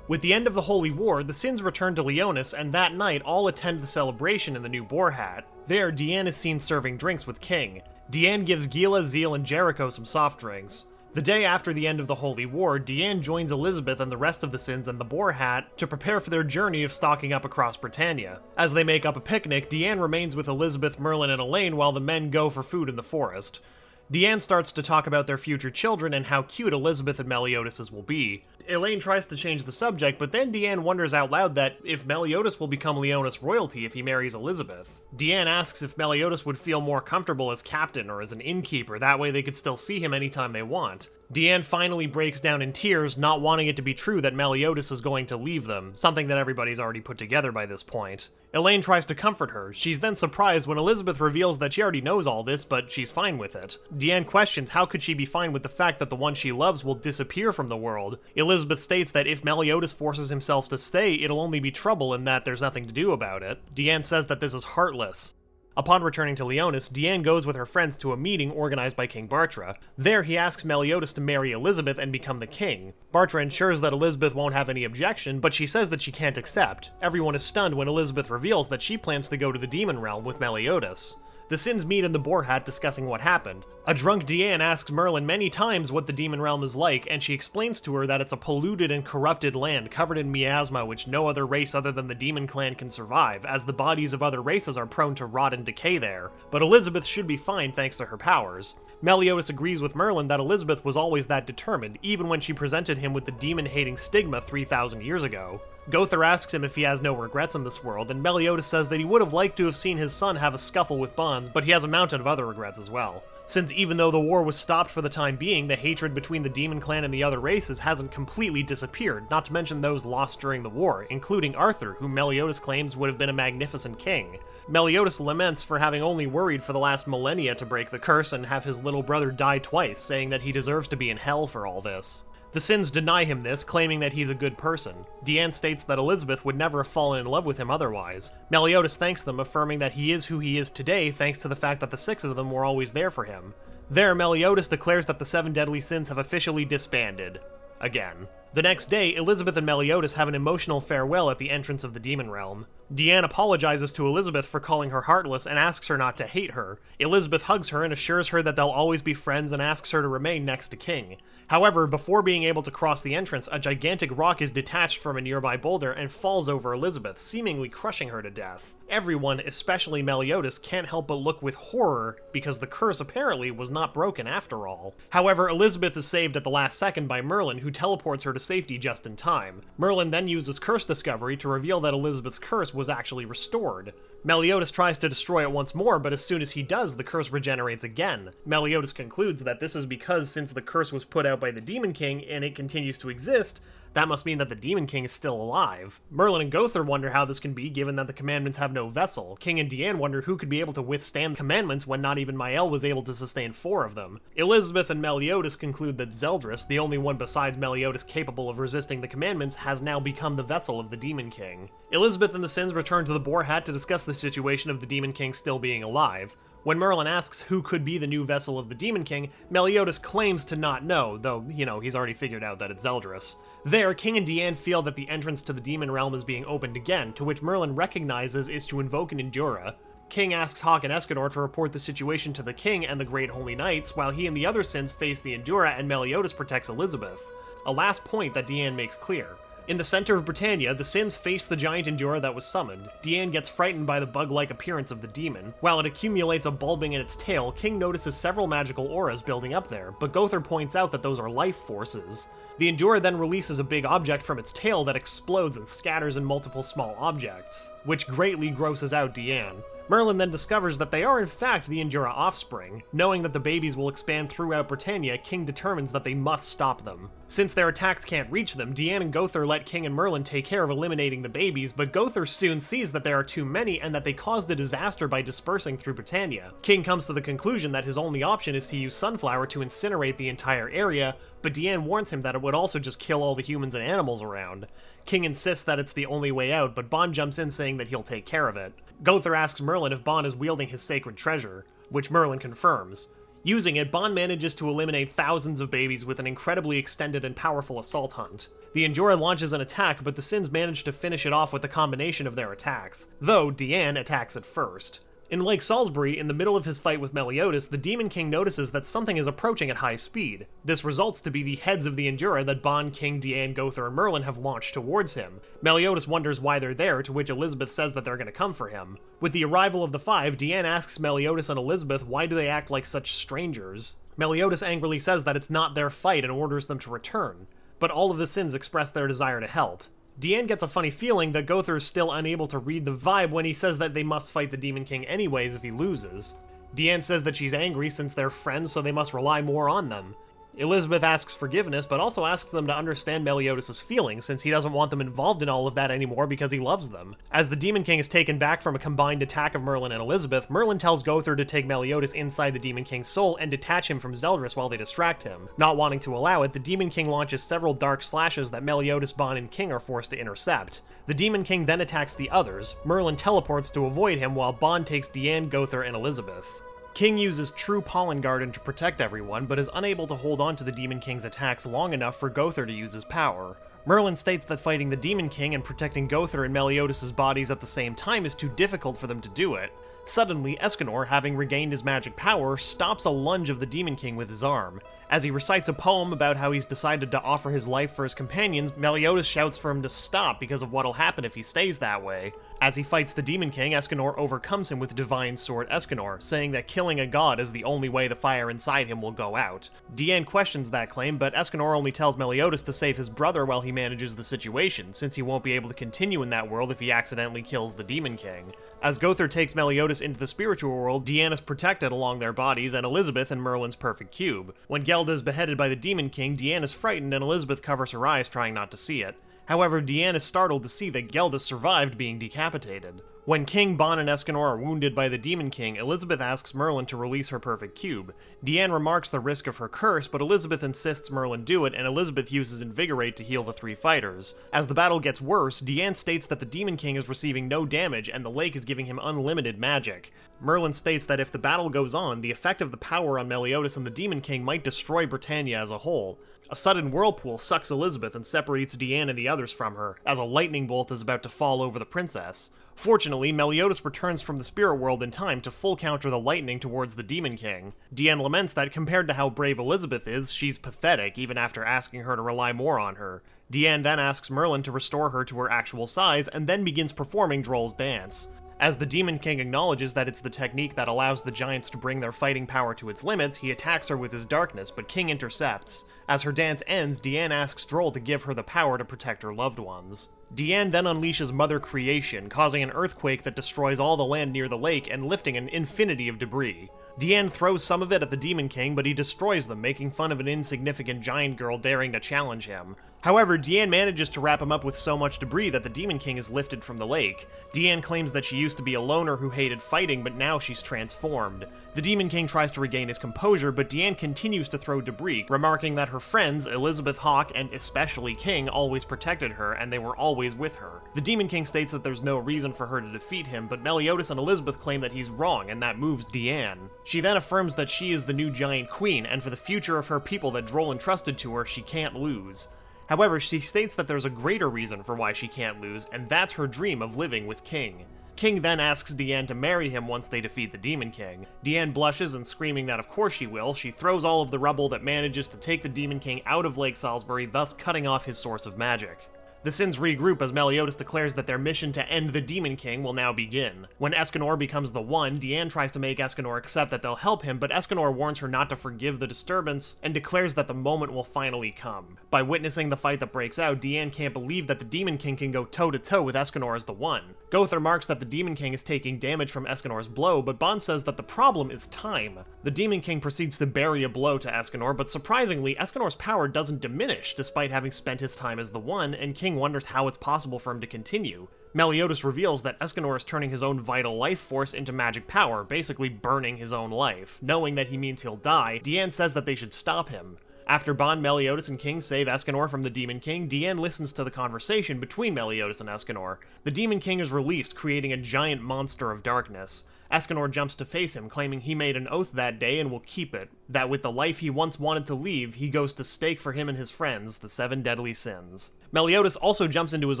With the end of the Holy War, the Sins return to Leonis, and that night all attend the celebration in the new Boar Hat. There, Diane is seen serving drinks with King. Diane gives Guila, Zeal, and Jericho some soft drinks. The day after the end of the Holy War, Diane joins Elizabeth and the rest of the Sins and the Boar Hat to prepare for their journey of stocking up across Britannia. As they make up a picnic, Diane remains with Elizabeth, Merlin, and Elaine while the men go for food in the forest. Diane starts to talk about their future children and how cute Elizabeth and Meliodas' will be. Elaine tries to change the subject, but then Diane wonders out loud that if Meliodas will become Leonis royalty if he marries Elizabeth. Diane asks if Meliodas would feel more comfortable as captain or as an innkeeper, that way they could still see him anytime they want. Diane finally breaks down in tears, not wanting it to be true that Meliodas is going to leave them, something that everybody's already put together by this point. Elaine tries to comfort her. She's then surprised when Elizabeth reveals that she already knows all this, but she's fine with it. Diane questions how could she be fine with the fact that the one she loves will disappear from the world. Elizabeth states that if Meliodas forces himself to stay, it'll only be trouble and that there's nothing to do about it. Diane says that this is heartless. Upon returning to Leonis, Diane goes with her friends to a meeting organized by King Bartra. There, he asks Meliodas to marry Elizabeth and become the king. Bartra ensures that Elizabeth won't have any objection, but she says that she can't accept. Everyone is stunned when Elizabeth reveals that she plans to go to the demon realm with Meliodas. The Sins meet in the Boar Hat discussing what happened. A drunk Diane asks Merlin many times what the demon realm is like, and she explains to her that it's a polluted and corrupted land covered in miasma which no other race other than the demon clan can survive, as the bodies of other races are prone to rot and decay there. But Elizabeth should be fine thanks to her powers. Meliodas agrees with Merlin that Elizabeth was always that determined, even when she presented him with the demon-hating stigma three thousand years ago. Gowther asks him if he has no regrets in this world, and Meliodas says that he would have liked to have seen his son have a scuffle with Bonds, but he has a mountain of other regrets as well. Since even though the war was stopped for the time being, the hatred between the demon clan and the other races hasn't completely disappeared, not to mention those lost during the war, including Arthur, who Meliodas claims would have been a magnificent king. Meliodas laments for having only worried for the last millennia to break the curse and have his little brother die twice, saying that he deserves to be in hell for all this. The Sins deny him this, claiming that he's a good person. Diane states that Elizabeth would never have fallen in love with him otherwise. Meliodas thanks them, affirming that he is who he is today thanks to the fact that the six of them were always there for him. There, Meliodas declares that the Seven Deadly Sins have officially disbanded. Again. The next day, Elizabeth and Meliodas have an emotional farewell at the entrance of the Demon Realm. Diane apologizes to Elizabeth for calling her heartless and asks her not to hate her. Elizabeth hugs her and assures her that they'll always be friends and asks her to remain next to King. However, before being able to cross the entrance, a gigantic rock is detached from a nearby boulder and falls over Elizabeth, seemingly crushing her to death. Everyone, especially Meliodas, can't help but look with horror because the curse apparently was not broken after all. However, Elizabeth is saved at the last second by Merlin, who teleports her to safety just in time. Merlin then uses curse discovery to reveal that Elizabeth's curse was actually restored. Meliodas tries to destroy it once more, but as soon as he does, the curse regenerates again. Meliodas concludes that this is because since the curse was put out by the Demon King and it continues to exist, That must mean that the Demon King is still alive. Merlin and Gowther wonder how this can be, given that the commandments have no vessel. King and Diane wonder who could be able to withstand the commandments when not even Mael was able to sustain four of them. Elizabeth and Meliodas conclude that Zeldris, the only one besides Meliodas capable of resisting the commandments, has now become the vessel of the Demon King. Elizabeth and the Sins return to the Boar Hat to discuss the situation of the Demon King still being alive. When Merlin asks who could be the new vessel of the Demon King, Meliodas claims to not know, though, you know, he's already figured out that it's Zeldris. There, King and Diane feel that the entrance to the Demon Realm is being opened again, to which Merlin recognizes is to invoke an Endura. King asks Hawk and Escanor to report the situation to the King and the Great Holy Knights, while he and the other Sins face the Endura and Meliodas protects Elizabeth. A last point that Diane makes clear. In the center of Britannia, the Sins face the giant Endura that was summoned. Diane gets frightened by the bug-like appearance of the demon. While it accumulates a bulbing in its tail, King notices several magical auras building up there, but Gowther points out that those are life forces. The Endura then releases a big object from its tail that explodes and scatters in multiple small objects, which greatly grosses out Diane. Merlin then discovers that they are in fact the Endura offspring. Knowing that the babies will expand throughout Britannia, King determines that they must stop them. Since their attacks can't reach them, Diane and Gowther let King and Merlin take care of eliminating the babies, but Gowther soon sees that there are too many and that they caused a disaster by dispersing through Britannia. King comes to the conclusion that his only option is to use Sunflower to incinerate the entire area, but Diane warns him that it would also just kill all the humans and animals around. King insists that it's the only way out, but Bon jumps in saying that he'll take care of it. Gowther asks Merlin if Bon is wielding his sacred treasure, which Merlin confirms. Using it, Bon manages to eliminate thousands of babies with an incredibly extended and powerful assault hunt. The Endura launches an attack, but the Sins manage to finish it off with a combination of their attacks, though Diane attacks it first. In Lake Salisbury, in the middle of his fight with Meliodas, the Demon King notices that something is approaching at high speed. This results to be the heads of the Endura that Bon, King, Diane, Gowther, and Merlin have launched towards him. Meliodas wonders why they're there, to which Elizabeth says that they're going to come for him. With the arrival of the five, Diane asks Meliodas and Elizabeth why do they act like such strangers. Meliodas angrily says that it's not their fight and orders them to return, but all of the Sins express their desire to help. Diane gets a funny feeling that Gowther is still unable to read the vibe when he says that they must fight the Demon King anyways if he loses. Diane says that she's angry since they're friends, so they must rely more on them. Elizabeth asks forgiveness, but also asks them to understand Meliodas' feelings, since he doesn't want them involved in all of that anymore because he loves them. As the Demon King is taken back from a combined attack of Merlin and Elizabeth, Merlin tells Gowther to take Meliodas inside the Demon King's soul and detach him from Zeldris while they distract him. Not wanting to allow it, the Demon King launches several dark slashes that Meliodas, Bon, and King are forced to intercept. The Demon King then attacks the others. Merlin teleports to avoid him while Bon takes Diane, Gowther, and Elizabeth. King uses True Pollen Garden to protect everyone, but is unable to hold on to the Demon King's attacks long enough for Gowther to use his power. Merlin states that fighting the Demon King and protecting Gowther and Meliodas' bodies at the same time is too difficult for them to do it. Suddenly, Escanor, having regained his magic power, stops a lunge of the Demon King with his arm. As he recites a poem about how he's decided to offer his life for his companions, Meliodas shouts for him to stop because of what'll happen if he stays that way. As he fights the Demon King, Escanor overcomes him with Divine Sword Escanor, saying that killing a god is the only way the fire inside him will go out. Diane questions that claim, but Escanor only tells Meliodas to save his brother while he manages the situation, since he won't be able to continue in that world if he accidentally kills the Demon King. As Gowther takes Meliodas into the spiritual world, Diane is protected along their bodies, and Elizabeth in Merlin's perfect cube. When Gelda is beheaded by the Demon King, Diane is frightened and Elizabeth covers her eyes, trying not to see it. However, Diane is startled to see that Gelda survived being decapitated. When King, Bon, and Escanor are wounded by the Demon King, Elizabeth asks Merlin to release her perfect cube. Diane remarks the risk of her curse, but Elizabeth insists Merlin do it, and Elizabeth uses Invigorate to heal the three fighters. As the battle gets worse, Diane states that the Demon King is receiving no damage, and the lake is giving him unlimited magic. Merlin states that if the battle goes on, the effect of the power on Meliodas and the Demon King might destroy Britannia as a whole. A sudden whirlpool sucks Elizabeth and separates Diane and the others from her, as a lightning bolt is about to fall over the princess. Fortunately, Meliodas returns from the spirit world in time to full counter the lightning towards the Demon King. Diane laments that compared to how brave Elizabeth is, she's pathetic, even after asking her to rely more on her. Diane then asks Merlin to restore her to her actual size, and then begins performing Drole's dance. As the Demon King acknowledges that it's the technique that allows the giants to bring their fighting power to its limits, he attacks her with his darkness, but King intercepts. As her dance ends, Diane asks Drole to give her the power to protect her loved ones. Diane then unleashes Mother Creation, causing an earthquake that destroys all the land near the lake and lifting an infinity of debris. Diane throws some of it at the Demon King, but he destroys them, making fun of an insignificant giant girl daring to challenge him. However, Diane manages to wrap him up with so much debris that the Demon King is lifted from the lake. Diane claims that she used to be a loner who hated fighting, but now she's transformed. The Demon King tries to regain his composure, but Diane continues to throw debris, remarking that her friends, Elizabeth, Hawk, and especially King, always protected her, and they were always with her. The Demon King states that there's no reason for her to defeat him, but Meliodas and Elizabeth claim that he's wrong, and that moves Diane. She then affirms that she is the new giant queen, and for the future of her people that Drole entrusted to her, she can't lose. However, she states that there's a greater reason for why she can't lose, and that's her dream of living with King. King then asks Diane to marry him once they defeat the Demon King. Diane blushes and screaming that of course she will, she throws all of the rubble that manages to take the Demon King out of Lake Salisbury, thus cutting off his source of magic. The Sins regroup as Meliodas declares that their mission to end the Demon King will now begin. When Escanor becomes the One, Diane tries to make Escanor accept that they'll help him, but Escanor warns her not to forgive the disturbance, and declares that the moment will finally come. By witnessing the fight that breaks out, Diane can't believe that the Demon King can go toe-to-toe with Escanor as the One. Gowther marks that the Demon King is taking damage from Escanor's blow, but Bon says that the problem is time. The Demon King proceeds to bury a blow to Escanor, but surprisingly, Escanor's power doesn't diminish, despite having spent his time as the One, and King wonders how it's possible for him to continue. Meliodas reveals that Escanor is turning his own vital life force into magic power, basically burning his own life. Knowing that he means he'll die, Diane says that they should stop him. After Bon, Meliodas, and King save Escanor from the Demon King, Diane listens to the conversation between Meliodas and Escanor. The Demon King is released, creating a giant monster of darkness. Escanor jumps to face him, claiming he made an oath that day and will keep it, that with the life he once wanted to leave, he goes to stake for him and his friends, the Seven Deadly Sins. Meliodas also jumps into his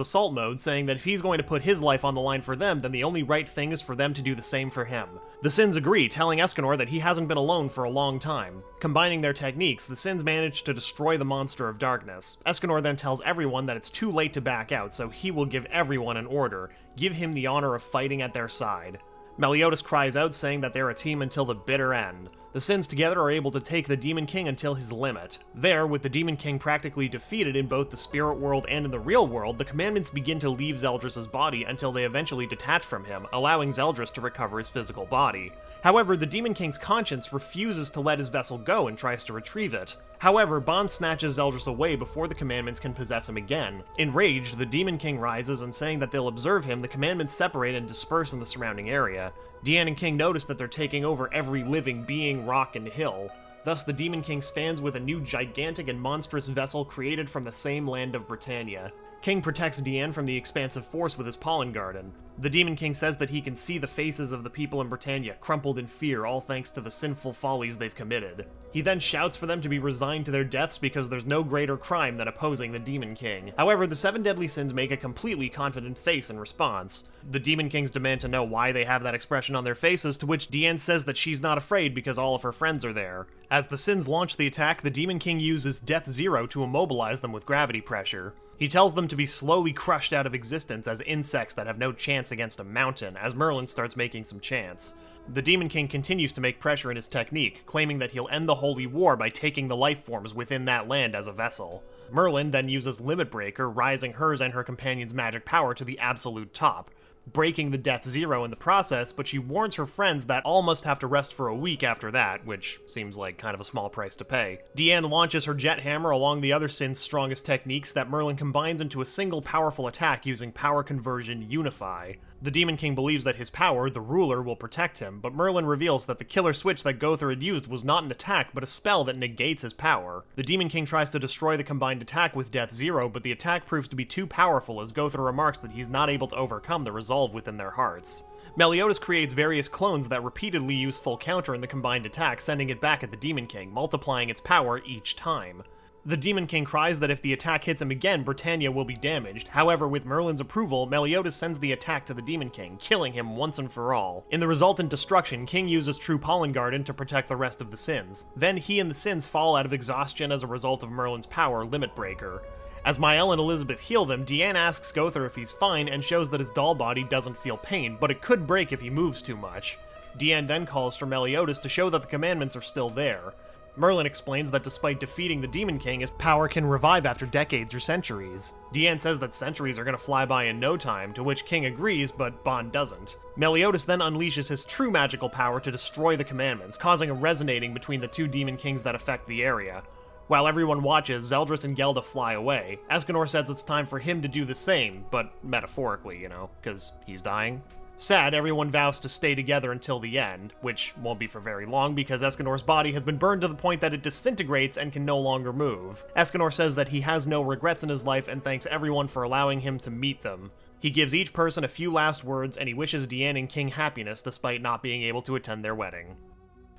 assault mode, saying that if he's going to put his life on the line for them, then the only right thing is for them to do the same for him. The Sins agree, telling Escanor that he hasn't been alone for a long time. Combining their techniques, the Sins manage to destroy the Monster of Darkness. Escanor then tells everyone that it's too late to back out, so he will give everyone an order. Give him the honor of fighting at their side. Meliodas cries out, saying that they're a team until the bitter end. The Sins together are able to take the Demon King until his limit. There, with the Demon King practically defeated in both the spirit world and in the real world, the commandments begin to leave Zeldris's body until they eventually detach from him, allowing Zeldris to recover his physical body. However, the Demon King's conscience refuses to let his vessel go and tries to retrieve it. However, Bon snatches Zeldris away before the commandments can possess him again. Enraged, the Demon King rises, and saying that they'll observe him, the commandments separate and disperse in the surrounding area. Diane and King notice that they're taking over every living being, rock, and hill. Thus, the Demon King stands with a new gigantic and monstrous vessel created from the same land of Britannia. King protects Diane from the expansive force with his pollen garden. The Demon King says that he can see the faces of the people in Britannia, crumpled in fear, all thanks to the sinful follies they've committed. He then shouts for them to be resigned to their deaths because there's no greater crime than opposing the Demon King. However, the Seven Deadly Sins make a completely confident face in response. The Demon Kings demand to know why they have that expression on their faces, to which Diane says that she's not afraid because all of her friends are there. As the Sins launch the attack, the Demon King uses Death Zero to immobilize them with gravity pressure. He tells them to be slowly crushed out of existence as insects that have no chance against a mountain, as Merlin starts making some chance. The Demon King continues to make pressure in his technique, claiming that he'll end the Holy War by taking the life forms within that land as a vessel. Merlin then uses Limit Breaker, rising hers and her companion's magic power to the absolute top, breaking the Death Zero in the process, but she warns her friends that all must have to rest for a week after that, which seems like kind of a small price to pay. Diane launches her jet hammer along the other Sin's strongest techniques that Merlin combines into a single powerful attack using Power Conversion Unify. The Demon King believes that his power, the ruler, will protect him, but Merlin reveals that the killer switch that Gowther had used was not an attack, but a spell that negates his power. The Demon King tries to destroy the combined attack with Death Zero, but the attack proves to be too powerful as Gowther remarks that he's not able to overcome the resolve within their hearts. Meliodas creates various clones that repeatedly use full counter in the combined attack, sending it back at the Demon King, multiplying its power each time. The Demon King cries that if the attack hits him again, Britannia will be damaged. However, with Merlin's approval, Meliodas sends the attack to the Demon King, killing him once and for all. In the resultant destruction, King uses True Pollen Garden to protect the rest of the Sins. Then he and the Sins fall out of exhaustion as a result of Merlin's power, Limit Breaker. As Mael and Elizabeth heal them, Diane asks Gowther if he's fine and shows that his doll body doesn't feel pain, but it could break if he moves too much. Diane then calls for Meliodas to show that the commandments are still there. Merlin explains that despite defeating the Demon King, his power can revive after decades or centuries. Diane says that centuries are going to fly by in no time, to which King agrees, but Bon doesn't. Meliodas then unleashes his true magical power to destroy the commandments, causing a resonating between the two Demon Kings that affect the area. While everyone watches, Zeldris and Gelda fly away. Escanor says it's time for him to do the same, but metaphorically, you know, because he's dying. Sad, everyone vows to stay together until the end, which won't be for very long because Escanor's body has been burned to the point that it disintegrates and can no longer move. Escanor says that he has no regrets in his life and thanks everyone for allowing him to meet them. He gives each person a few last words and he wishes Diane and King happiness despite not being able to attend their wedding.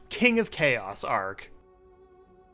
King of Chaos arc.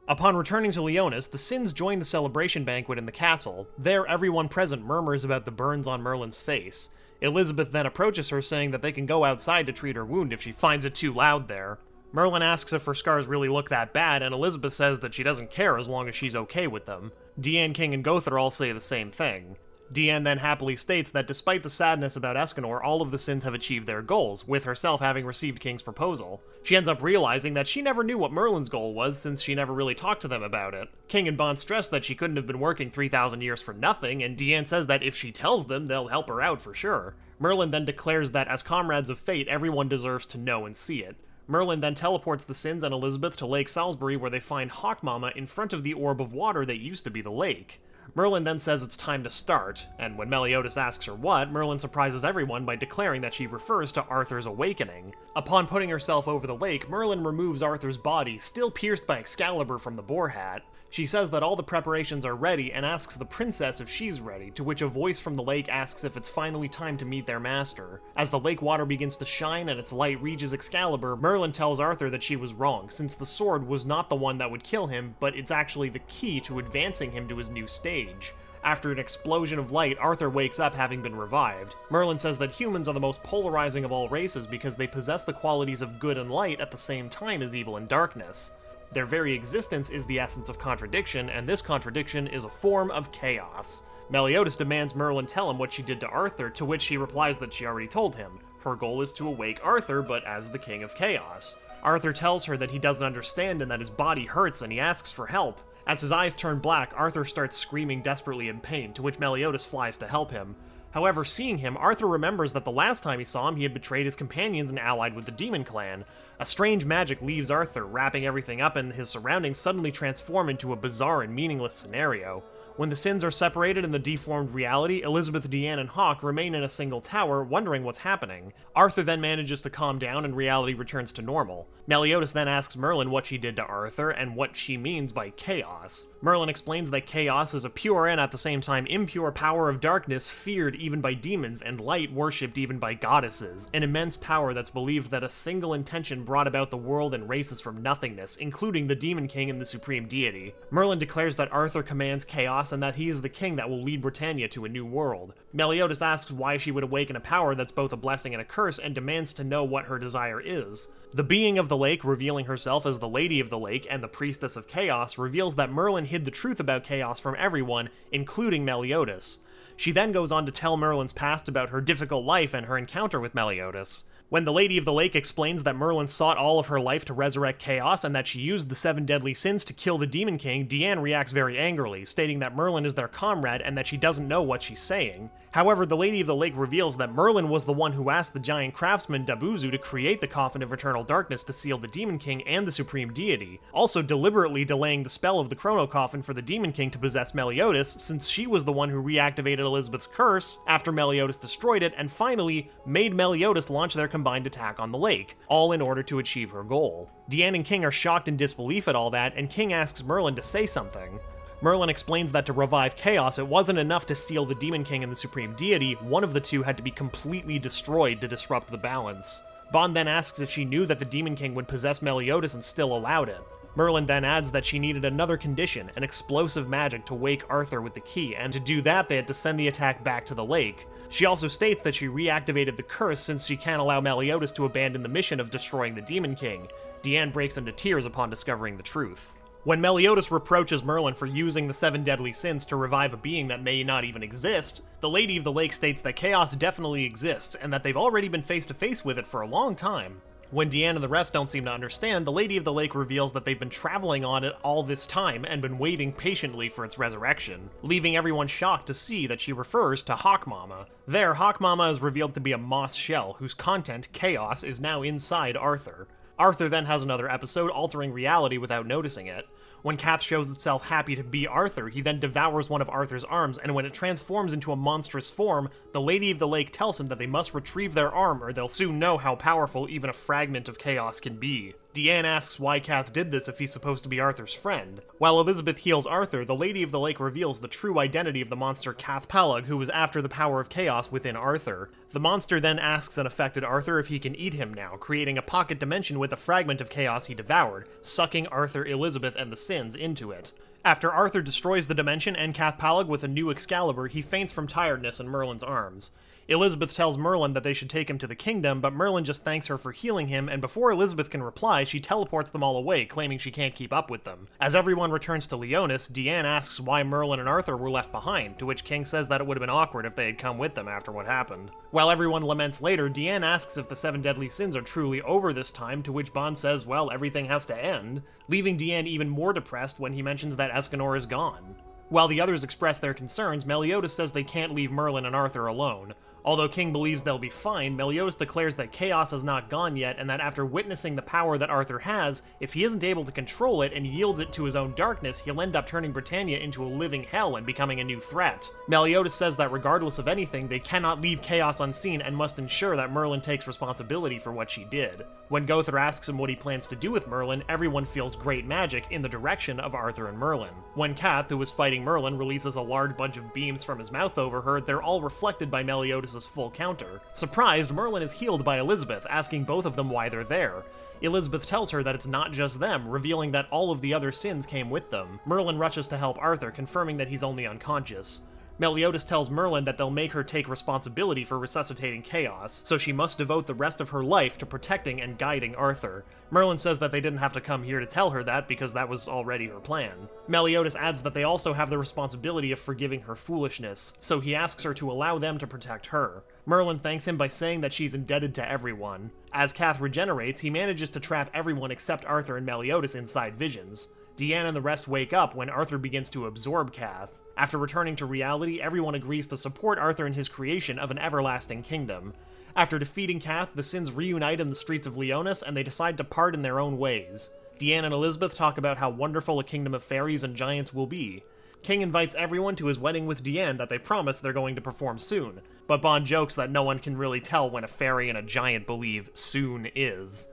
Upon returning to Leonis, the Sins join the celebration banquet in the castle. There, everyone present murmurs about the burns on Merlin's face. Elizabeth then approaches her, saying that they can go outside to treat her wound if she finds it too loud there. Merlin asks if her scars really look that bad, and Elizabeth says that she doesn't care as long as she's okay with them. Diane, King, and Gowther all say the same thing. Diane then happily states that despite the sadness about Escanor, all of the Sins have achieved their goals, with herself having received King's proposal. She ends up realizing that she never knew what Merlin's goal was since she never really talked to them about it. King and Bon stress that she couldn't have been working three thousand years for nothing, and Diane says that if she tells them, they'll help her out for sure. Merlin then declares that as comrades of fate, everyone deserves to know and see it. Merlin then teleports the Sins and Elizabeth to Lake Salisbury, where they find Hawk Mama in front of the orb of water that used to be the lake. Merlin then says it's time to start, and when Meliodas asks her what, Merlin surprises everyone by declaring that she refers to Arthur's awakening. Upon putting herself over the lake, Merlin removes Arthur's body, still pierced by Excalibur, from the Boar Hat. She says that all the preparations are ready and asks the princess if she's ready, to which a voice from the lake asks if it's finally time to meet their master. As the lake water begins to shine and its light reaches Excalibur, Merlin tells Arthur that she was wrong, since the sword was not the one that would kill him, but it's actually the key to advancing him to his new stage. After an explosion of light, Arthur wakes up having been revived. Merlin says that humans are the most polarizing of all races because they possess the qualities of good and light at the same time as evil and darkness. Their very existence is the essence of contradiction, and this contradiction is a form of chaos. Meliodas demands Merlin tell him what she did to Arthur, to which she replies that she already told him. Her goal is to awake Arthur, but as the King of Chaos. Arthur tells her that he doesn't understand and that his body hurts, and he asks for help. As his eyes turn black, Arthur starts screaming desperately in pain, to which Meliodas flies to help him. However, seeing him, Arthur remembers that the last time he saw him, he had betrayed his companions and allied with the Demon Clan. A strange magic leaves Arthur, wrapping everything up, and his surroundings suddenly transform into a bizarre and meaningless scenario. When the Sins are separated in the deformed reality, Elizabeth, Diane, and Hawk remain in a single tower, wondering what's happening. Arthur then manages to calm down, and reality returns to normal. Meliodas then asks Merlin what she did to Arthur, and what she means by chaos. Merlin explains that chaos is a pure and at the same time impure power of darkness feared even by demons and light worshipped even by goddesses, an immense power that's believed that a single intention brought about the world and races from nothingness, including the Demon King and the Supreme Deity. Merlin declares that Arthur commands chaos and that he is the king that will lead Britannia to a new world. Meliodas asks why she would awaken a power that's both a blessing and a curse and demands to know what her desire is. The being of the lake, revealing herself as the Lady of the Lake and the Priestess of Chaos, reveals that Merlin hid the truth about chaos from everyone, including Meliodas. She then goes on to tell Merlin's past about her difficult life and her encounter with Meliodas. When the Lady of the Lake explains that Merlin sought all of her life to resurrect chaos and that she used the Seven Deadly Sins to kill the Demon King, Diane reacts very angrily, stating that Merlin is their comrade and that she doesn't know what she's saying. However, the Lady of the Lake reveals that Merlin was the one who asked the giant craftsman Dabuzu to create the Coffin of Eternal Darkness to seal the Demon King and the Supreme Deity, also deliberately delaying the spell of the Chrono Coffin for the Demon King to possess Meliodas, since she was the one who reactivated Elizabeth's curse after Meliodas destroyed it and finally made Meliodas launch their combined attack on the lake, all in order to achieve her goal. Diane and King are shocked in disbelief at all that, and King asks Merlin to say something. Merlin explains that to revive chaos, it wasn't enough to seal the Demon King and the Supreme Deity, one of the two had to be completely destroyed to disrupt the balance. Bon then asks if she knew that the Demon King would possess Meliodas and still allowed it. Merlin then adds that she needed another condition, an explosive magic to wake Arthur with the key, and to do that they had to send the attack back to the lake. She also states that she reactivated the curse since she can't allow Meliodas to abandon the mission of destroying the Demon King. Diane breaks into tears upon discovering the truth. When Meliodas reproaches Merlin for using the Seven Deadly Sins to revive a being that may not even exist, the Lady of the Lake states that chaos definitely exists, and that they've already been face to face with it for a long time. When Diane and the rest don't seem to understand, the Lady of the Lake reveals that they've been traveling on it all this time and been waiting patiently for its resurrection, leaving everyone shocked to see that she refers to Hawk Mama. There, Hawk Mama is revealed to be a moss shell whose content, chaos, is now inside Arthur. Arthur then has another episode altering reality without noticing it. When Kath shows itself happy to be Arthur, he then devours one of Arthur's arms, and when it transforms into a monstrous form, the Lady of the Lake tells him that they must retrieve their arm or they'll soon know how powerful even a fragment of chaos can be. Diane asks why Kath did this if he's supposed to be Arthur's friend. While Elizabeth heals Arthur, the Lady of the Lake reveals the true identity of the monster Kath Palag, who was after the power of chaos within Arthur. The monster then asks an affected Arthur if he can eat him now, creating a pocket dimension with a fragment of chaos he devoured, sucking Arthur, Elizabeth, and the Sins into it. After Arthur destroys the dimension and Kath Palag with a new Excalibur, he faints from tiredness in Merlin's arms. Elizabeth tells Merlin that they should take him to the kingdom, but Merlin just thanks her for healing him, and before Elizabeth can reply, she teleports them all away, claiming she can't keep up with them. As everyone returns to Leonis, Diane asks why Merlin and Arthur were left behind, to which King says that it would have been awkward if they had come with them after what happened. While everyone laments later, Diane asks if the Seven Deadly Sins are truly over this time, to which Bon says, well, everything has to end, leaving Diane even more depressed when he mentions that Escanor is gone. While the others express their concerns, Meliodas says they can't leave Merlin and Arthur alone. Although King believes they'll be fine, Meliodas declares that chaos is not gone yet, and that after witnessing the power that Arthur has, if he isn't able to control it and yields it to his own darkness, he'll end up turning Britannia into a living hell and becoming a new threat. Meliodas says that regardless of anything, they cannot leave chaos unseen and must ensure that Merlin takes responsibility for what she did. When Gowther asks him what he plans to do with Merlin, everyone feels great magic in the direction of Arthur and Merlin. When Kath, who was fighting Merlin, releases a large bunch of beams from his mouth over her, they're all reflected by Meliodas' full counter. Surprised, Merlin is healed by Elizabeth, asking both of them why they're there. Elizabeth tells her that it's not just them, revealing that all of the other sins came with them. Merlin rushes to help Arthur, confirming that he's only unconscious. Meliodas tells Merlin that they'll make her take responsibility for resuscitating chaos, so she must devote the rest of her life to protecting and guiding Arthur. Merlin says that they didn't have to come here to tell her that because that was already her plan. Meliodas adds that they also have the responsibility of forgiving her foolishness, so he asks her to allow them to protect her. Merlin thanks him by saying that she's indebted to everyone. As Kath regenerates, he manages to trap everyone except Arthur and Meliodas inside visions. Diane and the rest wake up when Arthur begins to absorb Kath. After returning to reality, everyone agrees to support Arthur in his creation of an everlasting kingdom. After defeating Kath, the Sins reunite in the streets of Leonis, and they decide to part in their own ways. Diane and Elizabeth talk about how wonderful a kingdom of fairies and giants will be. King invites everyone to his wedding with Diane that they promise they're going to perform soon, but Bon jokes that no one can really tell when a fairy and a giant believe soon is.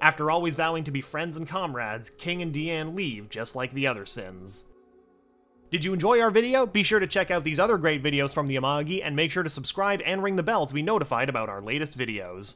After always vowing to be friends and comrades, King and Diane leave, just like the other Sins. Did you enjoy our video? Be sure to check out these other great videos from the Amagi, and make sure to subscribe and ring the bell to be notified about our latest videos.